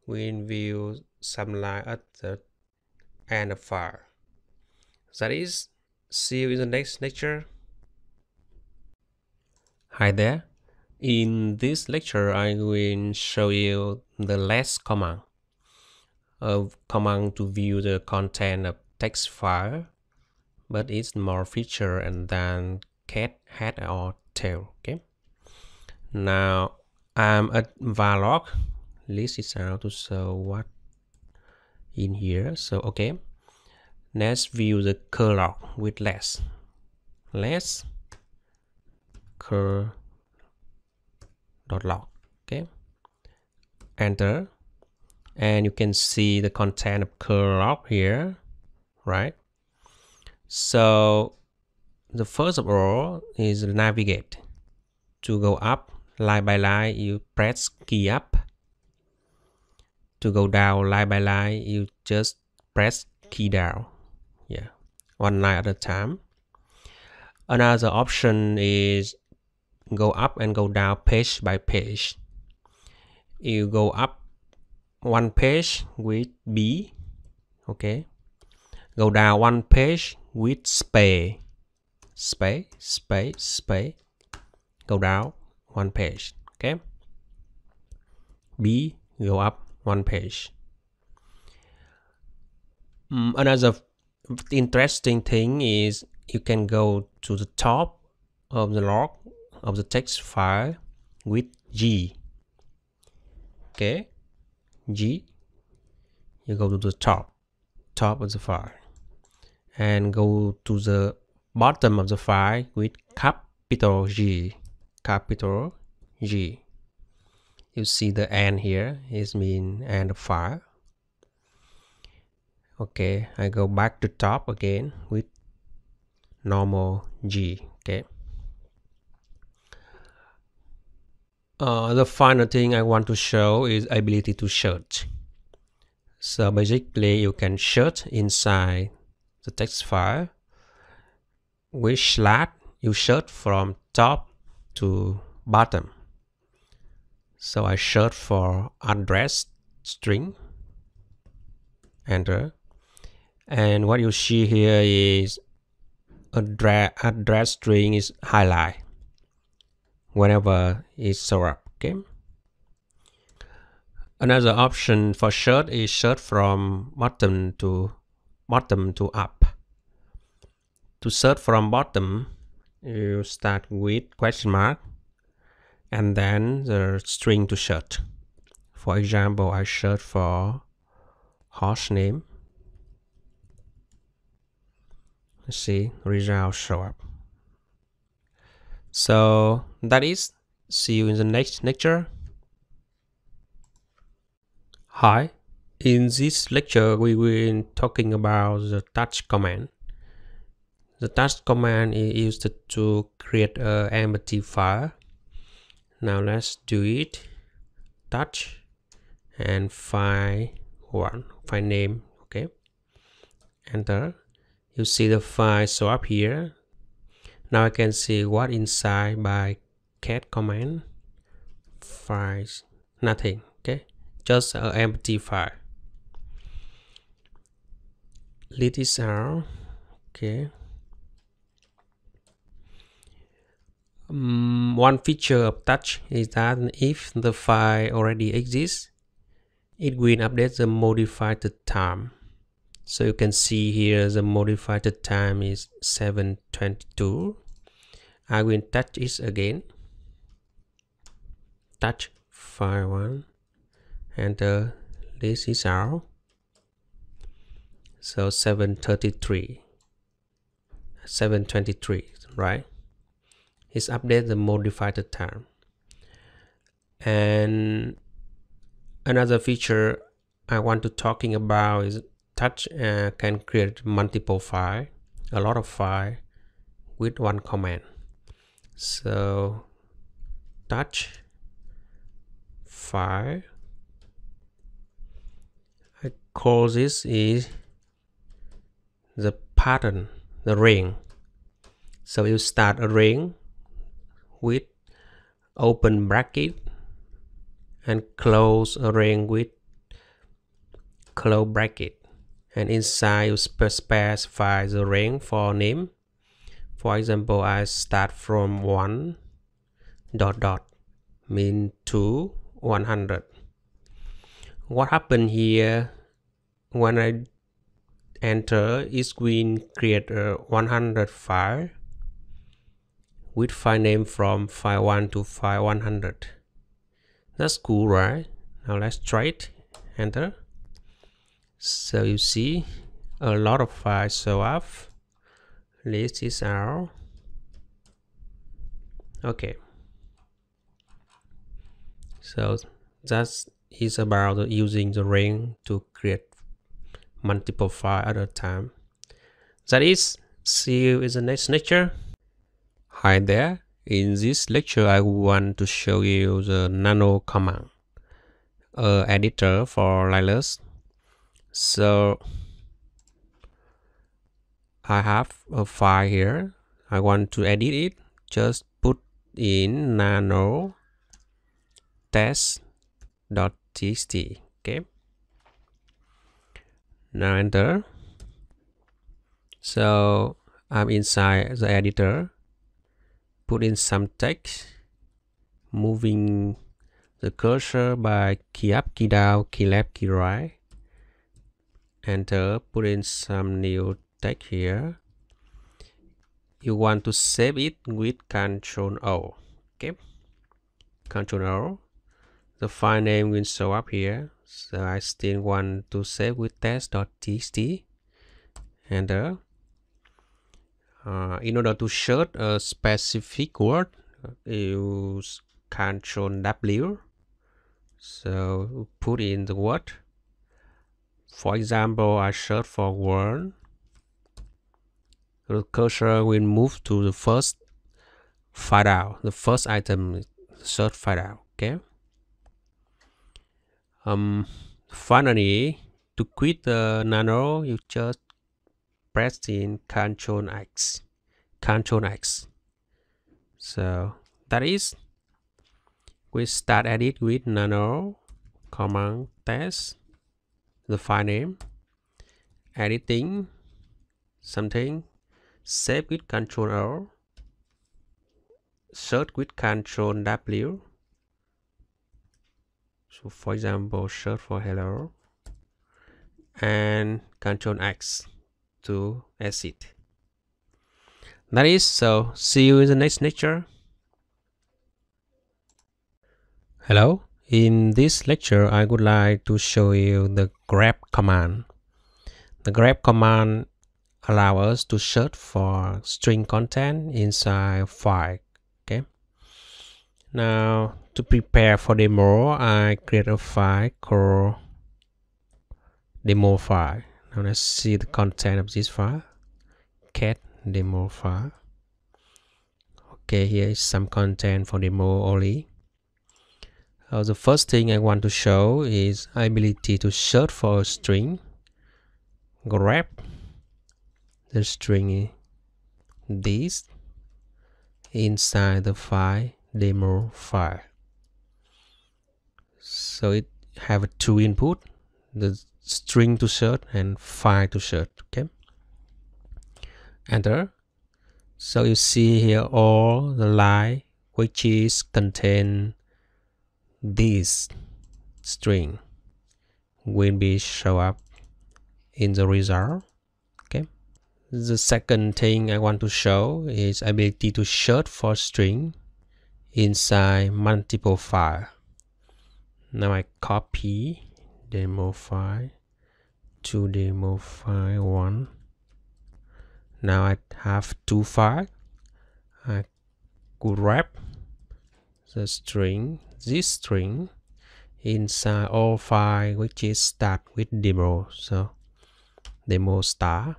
will view some line at the end of file. That is, see you in the next lecture. Hi there. In this lecture, I will show you the last command, a command to view the content of text file, but it's more feature and than cat, hat, or tail. Okay. Now at var_log, list is out to show what in here. So okay, let's view the curl log with less curl.log. Okay, enter, and you can see the content of curl log here, right? So the first of all is navigate. To go up line by line, you press key up. To go down line by line, you just press key down. Yeah, one line at a time. Another option is go up and go down page by page. You go up one page with B, okay. Go down one page with space. Go down one page, okay. B, go up one page. Another interesting thing is you can go to the top of the log of the text file with G. Okay, G, you go to the top of the file, and go to the bottom of the file with capital G. You see the end here is mean end of file. Okay, I go back to top again with normal G. Okay. The final thing I want to show is ability to search. So basically you can search inside the text file. With slash, you search from top to bottom. So I search for address string, enter. And what you see here is address string is highlighted whenever it shows up, okay? Another option for search is search from bottom to up. To search from bottom, you start with question mark and then the string to search. For example, I search for host name. Let's see, results show up. So that is, see you in the next lecture. Hi, in this lecture we will talking about the touch command. The touch command is used to create an empty file. Now let's do it. Touch and file1, file name, okay. Enter. You see the file show up here. Now I can see what inside by cat command. Files, nothing, okay, just an empty file. Let this out, okay. One feature of touch is that if the file already exists, it will update the modified time. So you can see here the modified time is 7:22. I will touch it again. Touch file1, enter, this is out. So 7:23, right? It's update the modified time. And another feature I want to talking about is touch can create multiple file, a lot of file with one command. So touch file, I call this is the pattern, the ring. So you start a ring with open bracket and close a ring with close bracket, and inside you specify the ring for name. For example, I start from 1... mean to 100. What happened here when I enter is we create a 100 file with file name from file1 to file100. That's cool, right? Now let's try it. Enter. So you see a lot of files show up. List is out. Okay. So that is about using the ring to create multiple files at a time. That is. See you in the next lecture. Hi there. In this lecture, I want to show you the nano command, an editor for Linux. So I have a file here. I want to edit it. Just put in nano test.txt. Okay. Now enter. So I'm inside the editor. Put in some text, moving the cursor by key up, key down, key left, key right. Enter, put in some new text here. You want to save it with Ctrl-O. Okay, Ctrl-O. The file name will show up here. So I still want to save with test.txt. Enter. In order to search a specific word, use Ctrl W. So put in the word. For example, I search for word. The cursor will move to the first file, the first item, search file. Okay. Finally, to quit the nano, you just press in Ctrl X. So that is, we start edit with nano command test, the file name, editing something, save with Ctrl-O, search with Ctrl-W. So for example, search for hello, and Ctrl-X to exit. That is. So see you in the next lecture. Hello. In this lecture, I would like to show you the grep command. The grep command allows us to search for string content inside a file. Okay. Now to prepare for demo, I create a file called demo file. Now let's see the content of this file, cat demo file. Okay, here is some content for demo only. The first thing I want to show is ability to search for a string. Grab the string this inside the file demo file. So it have two input, the string to search and file to search. Okay, enter. So you see here all the line which is contain this string will be show up in the result. Okay, the second thing I want to show is ability to search for string inside multiple file. Now I copy demo file to demo file 1. Now I have two files. I grab the string, this string inside all file which is start with demo. So demo star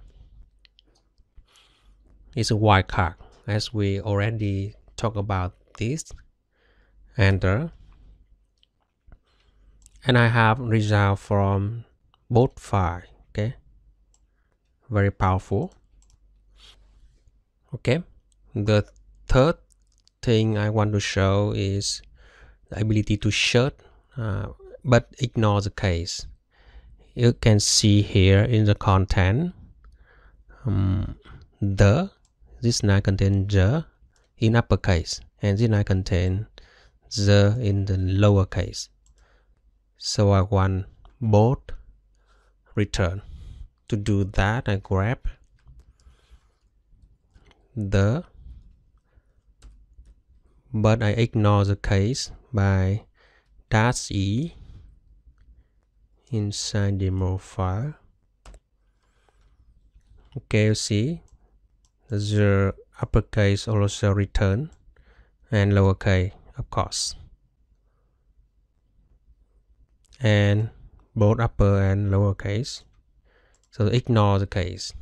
is a wildcard, as we already talked about this. Enter. And I have result from both files. Okay, very powerful. Okay, the third thing I want to show is the ability to search, but ignore the case. You can see here in the content, this line contains the in uppercase, and this line contains the in the lowercase. So I want both return. To do that, I grab the, but I ignore the case by task E inside the demo file. Okay, you see the uppercase also return and lowercase, of course. And both upper and lowercase. So ignore the case.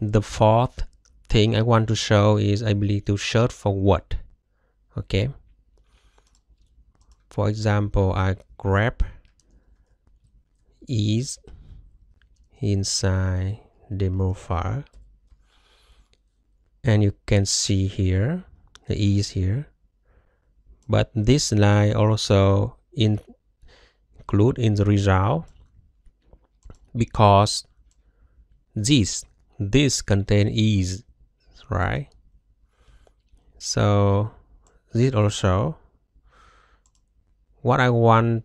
The fourth thing I want to show is ability to search for what. Okay. For example, I grab is inside demo file, and you can see here the is here, but this line also include in the result, because this contain is, right? So this also, what I want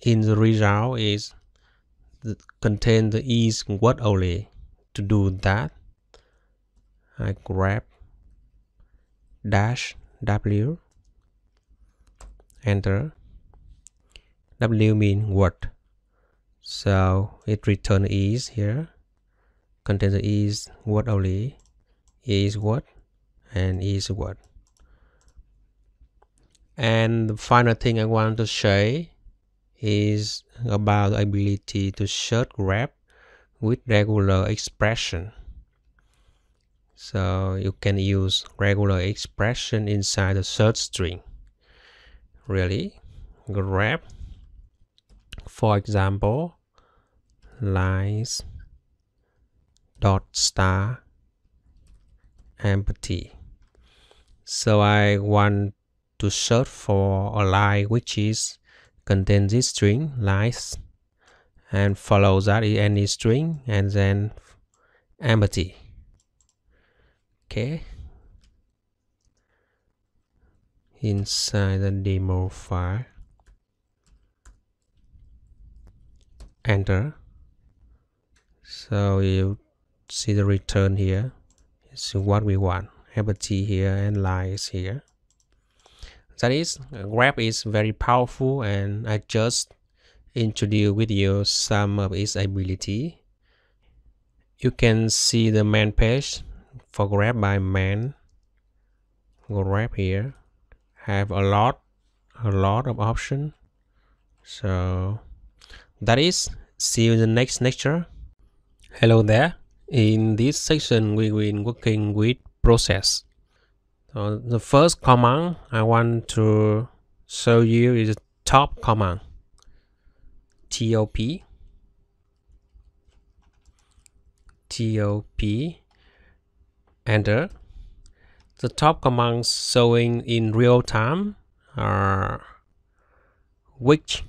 in the result is contain the is word only. To do that, I grab dash W, enter. W means word, so it return is here, contain the is word only, is word and is word. And the final thing I want to say is about the ability to search graph with regular expression. So you can use regular expression inside the search string. Really, graph, for example, lines dot star empty. So I want to search for a line which is contain this string lines, and follow that in any string, and then empty. Okay, inside the demo file, enter. So you see the return here. It's what we want. Empty here and lines here. That is, graph is very powerful, and I just introduce with you some of its ability. You can see the main page for graph by main. Graph here have a lot of options. So that is, see you in the next lecture. Hello there. In this section, we will working with process. So the first command I want to show you is the top command, top, enter. The top commands showing in real time are which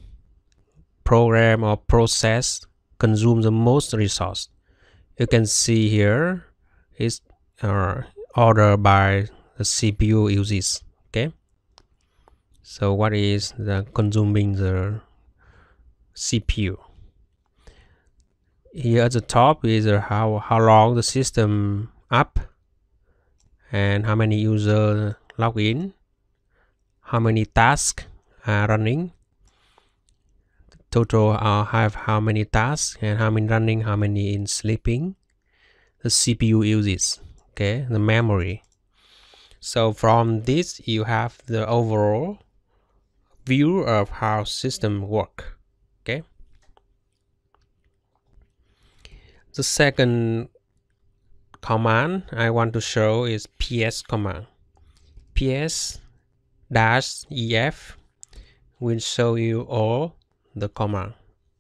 program or process consumes the most resource. You can see here is ordered by the CPU uses. Okay, so what is the consuming the CPU here at the top is how long the system up, and how many users log in, how many tasks are running, total have how many tasks, and how many running, how many in sleeping, the CPU uses. Okay, the memory. So from this, you have the overall view of how system work. Okay. The second command I want to show is PS command. PS-EF will show you all the command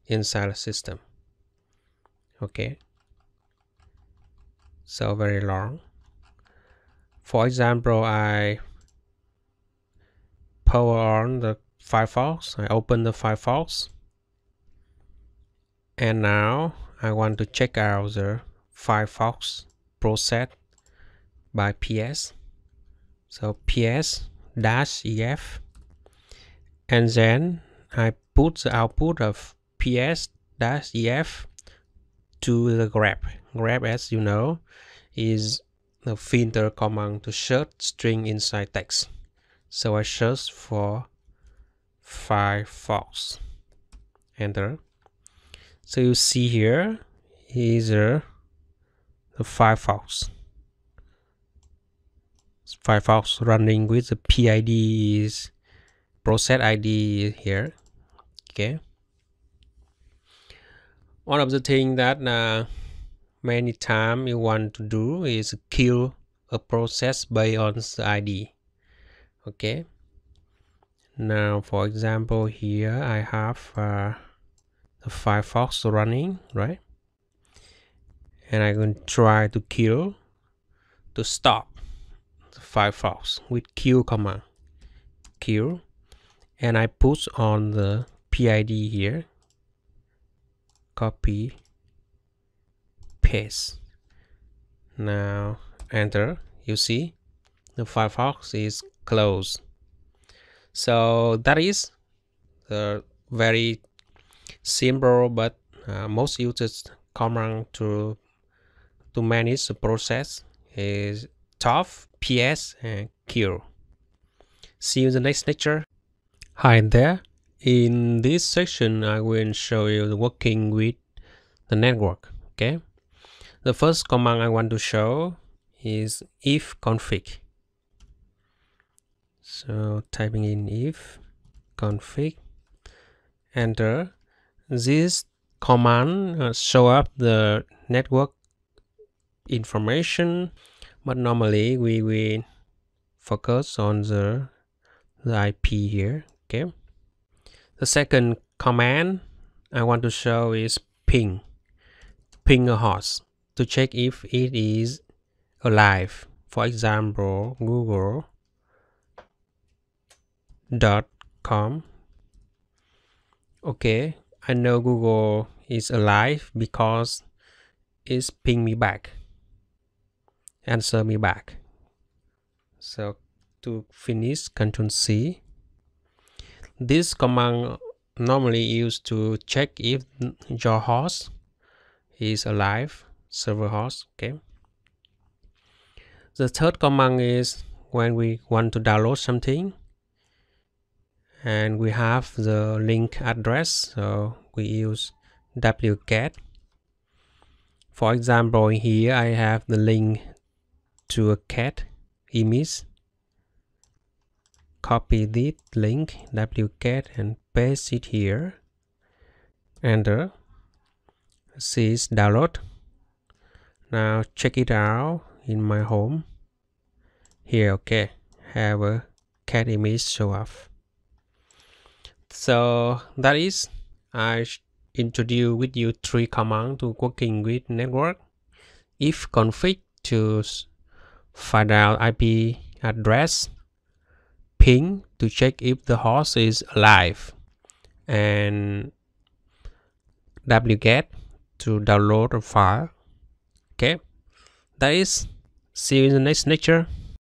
inside the system. Okay. So very long. For example, I power on the Firefox, I open the Firefox, and now I want to check out the Firefox process by PS. So PS-EF, and then I put the output of PS-EF to the graph. Graph, as you know, is the filter command to search string inside text. So I search for Firefox, enter. So you see here is the Firefox. Firefox running with the PID is process ID here. Okay. One of the things that many times you want to do is kill a process based on the ID. Okay. Now, for example, here I have the Firefox running, right? And I'm going to try to kill, to stop the Firefox with kill command, kill, and I put on the PID here, copy, paste. Now enter, you see the Firefox is closed. So that is the very simple but most used command to manage the process is TOF, PS, and kill. See you in the next lecture. Hi there. In this section, I will show you the working with the network. Okay. The first command I want to show is if config. So typing in if config, enter. This command show up the network information, but normally we will focus on the IP here. Okay. The second command I want to show is ping, ping a host to check if it is alive. For example, google.com. Okay, I know Google is alive because it's ping me back, answer me back. So to finish, Control C. This command normally used to check if your host is alive, server host. Okay. The third command is when we want to download something and we have the link address, so we use wget. For example, here I have the link to a cat image. Copy this link wget and paste it here, enter. See, it's download. Now check it out in my home here. Okay, have a cat image show up. So that is I introduce with you three commands to working with network. If config to find out IP address, ping to check if the host is alive, and wget to download a file. Okay, that is. See you in the next lecture.